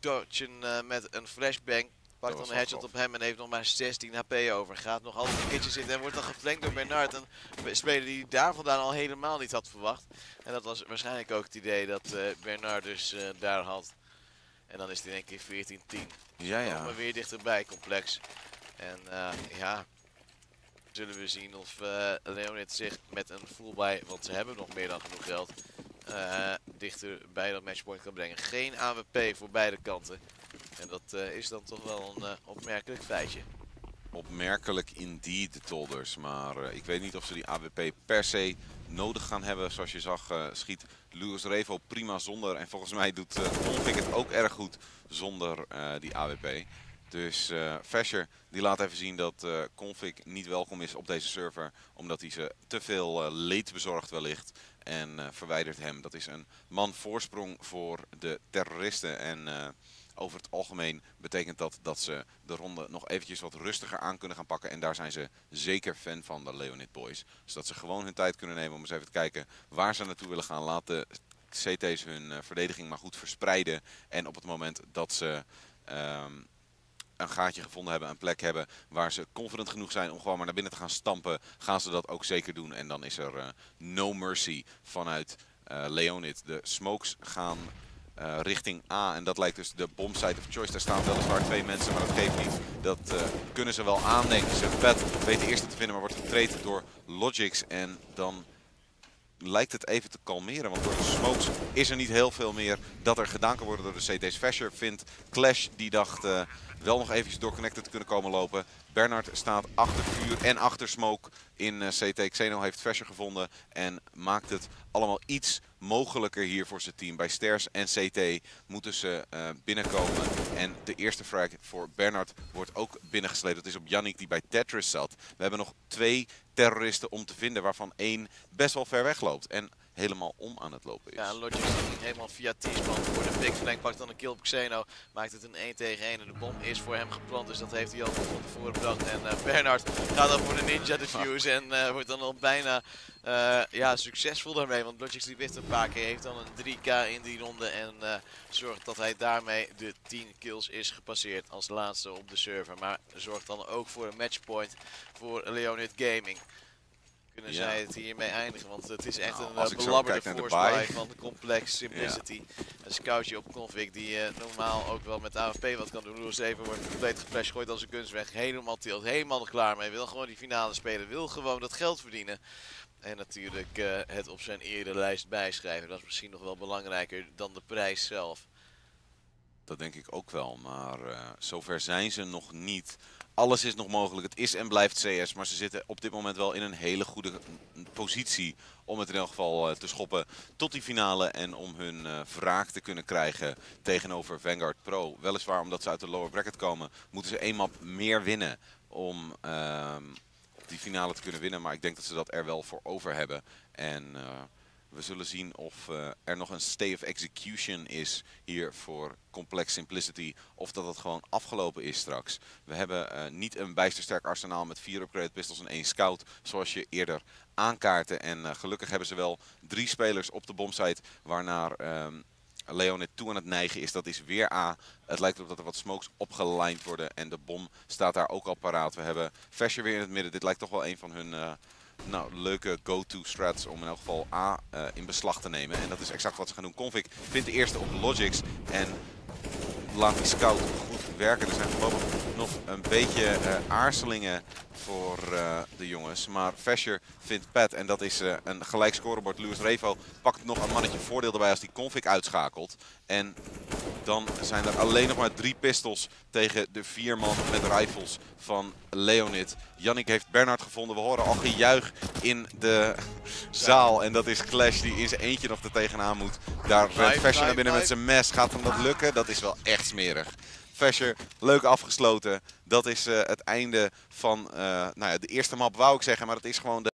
dodgen met een flashbang. Pakt dan een headshot op hem en heeft nog maar 16 HP over. Gaat nog altijd een keertje zitten en wordt dan geflankt door Bernhard. Een speler die daar vandaan al helemaal niet had verwacht. En dat was waarschijnlijk ook het idee dat Bernhard dus daar had. En dan is het in één keer 14-10. Ja, ja. Maar weer dichterbij, complex. En ja, zullen we zien of Leonid zich met een full-buy, want ze hebben nog meer dan genoeg geld, dichter bij dat matchpoint kan brengen. Geen AWP voor beide kanten. En dat is dan toch wel een opmerkelijk feitje. Opmerkelijk indeed, de Tolders. Maar ik weet niet of ze die AWP per se nodig gaan hebben. Zoals je zag schiet Luis Revo prima zonder. En volgens mij doet Config het ook erg goed zonder die AWP. Dus Fasher die laat even zien dat Config niet welkom is op deze server. Omdat hij ze te veel leed bezorgt wellicht. En verwijdert hem. Dat is een man voorsprong voor de terroristen. En... over het algemeen betekent dat dat ze de ronde nog eventjes wat rustiger aan kunnen gaan pakken. En daar zijn ze zeker fan van, de Leonid Boys. Zodat ze gewoon hun tijd kunnen nemen om eens even te kijken waar ze naartoe willen gaan. Laat de CT's hun verdediging maar goed verspreiden. En op het moment dat ze een gaatje gevonden hebben, een plek hebben waar ze confident genoeg zijn om gewoon maar naar binnen te gaan stampen, gaan ze dat ook zeker doen. En dan is er no mercy vanuit Leonid. De smokes gaan... richting A en dat lijkt dus de bombsite of choice. Daar staan weliswaar 2 mensen, maar dat geeft niet. Dat kunnen ze wel aandenken. Ze Pet weet de eerste te vinden, maar wordt getreden door Logix. En dan lijkt het even te kalmeren, want door de smokes is er niet heel veel meer dat er gedaan kan worden door de CT's. Fasher vindt Clash, die dacht wel nog eventjes door Connected te kunnen komen lopen. Bernhard staat achter vuur en achter smoke in CT. Xeno heeft Fasher gevonden en maakt het allemaal iets mogelijker hier voor zijn team. Bij Stairs en CT moeten ze binnenkomen. En de eerste frag voor Bernhard wordt ook binnengesleept. Dat is op Yannick die bij Tetris zat. We hebben nog 2 terroristen om te vinden, waarvan 1 best wel ver weg loopt. En helemaal om aan het lopen is. Ja, Logix ging helemaal via T-span voor de big flank, pakt dan een kill op Xeno, maakt het een 1-tegen-1 en de bom is voor hem geplant, dus dat heeft hij al van tevoren bedacht. En Bernhard gaat dan voor de ninja defuse en wordt dan al bijna ja, succesvol daarmee, want Logix die wist een paar keer, heeft dan een 3k in die ronde en zorgt dat hij daarmee de 10 kills is gepasseerd als laatste op de server, maar zorgt dan ook voor een matchpoint voor Leonid Gaming. Kunnen zij het hiermee eindigen, want het is echt een belabberde voorspelling van de complex simplicity. Ja. Een scoutje op Config die normaal ook wel met AFP wat kan doen. Roos even wordt compleet geflasht, gooit als een kunst weg. Helemaal tilt, helemaal klaar mee. Wil gewoon die finale spelen, wil gewoon dat geld verdienen. En natuurlijk het op zijn erelijst bijschrijven. Dat is misschien nog wel belangrijker dan de prijs zelf. Dat denk ik ook wel, maar zover zijn ze nog niet. Alles is nog mogelijk. Het is en blijft CS, maar ze zitten op dit moment wel in een hele goede positie om het in elk geval te schoppen tot die finale en om hun wraak te kunnen krijgen tegenover Vanguard Pro. Weliswaar omdat ze uit de lower bracket komen, moeten ze 1 map meer winnen om die finale te kunnen winnen. Maar ik denk dat ze dat er wel voor over hebben. En we zullen zien of er nog een stay of execution is hier voor Complex Simplicity. Of dat het gewoon afgelopen is straks. We hebben niet een bijster sterk arsenaal met 4 upgrade pistols en 1 scout. Zoals je eerder aankaartte. En gelukkig hebben ze wel 3 spelers op de bomsite. Waarnaar Leonid toe aan het neigen is. Dat is weer A. Het lijkt erop dat er wat smokes opgelijnd worden. En de bom staat daar ook al paraat. We hebben Fasher weer in het midden. Dit lijkt toch wel een van hun... leuke go-to strats om in elk geval A in beslag te nemen. En dat is exact wat ze gaan doen. Convict vindt de eerste op Logix en laat die scout goed werken. Er zijn voorlopig nog een beetje aarzelingen voor de jongens. Maar Fasher vindt Pat en dat is een gelijk scorebord. Lewis Revo pakt nog een mannetje voordeel erbij als die Convict uitschakelt. En dan zijn er alleen nog maar 3 pistols tegen de 4 man met rifles van Leonid. Yannick heeft Bernhard gevonden. We horen al gejuich in de zaal. En dat is Clash die in zijn eentje nog er tegenaan moet. Daar rent Fasher naar binnen met zijn mes. Gaat hem dat lukken? Dat is wel echt smerig. Fasher, leuk afgesloten. Dat is het einde van de eerste map, wou ik zeggen. Maar dat is gewoon de...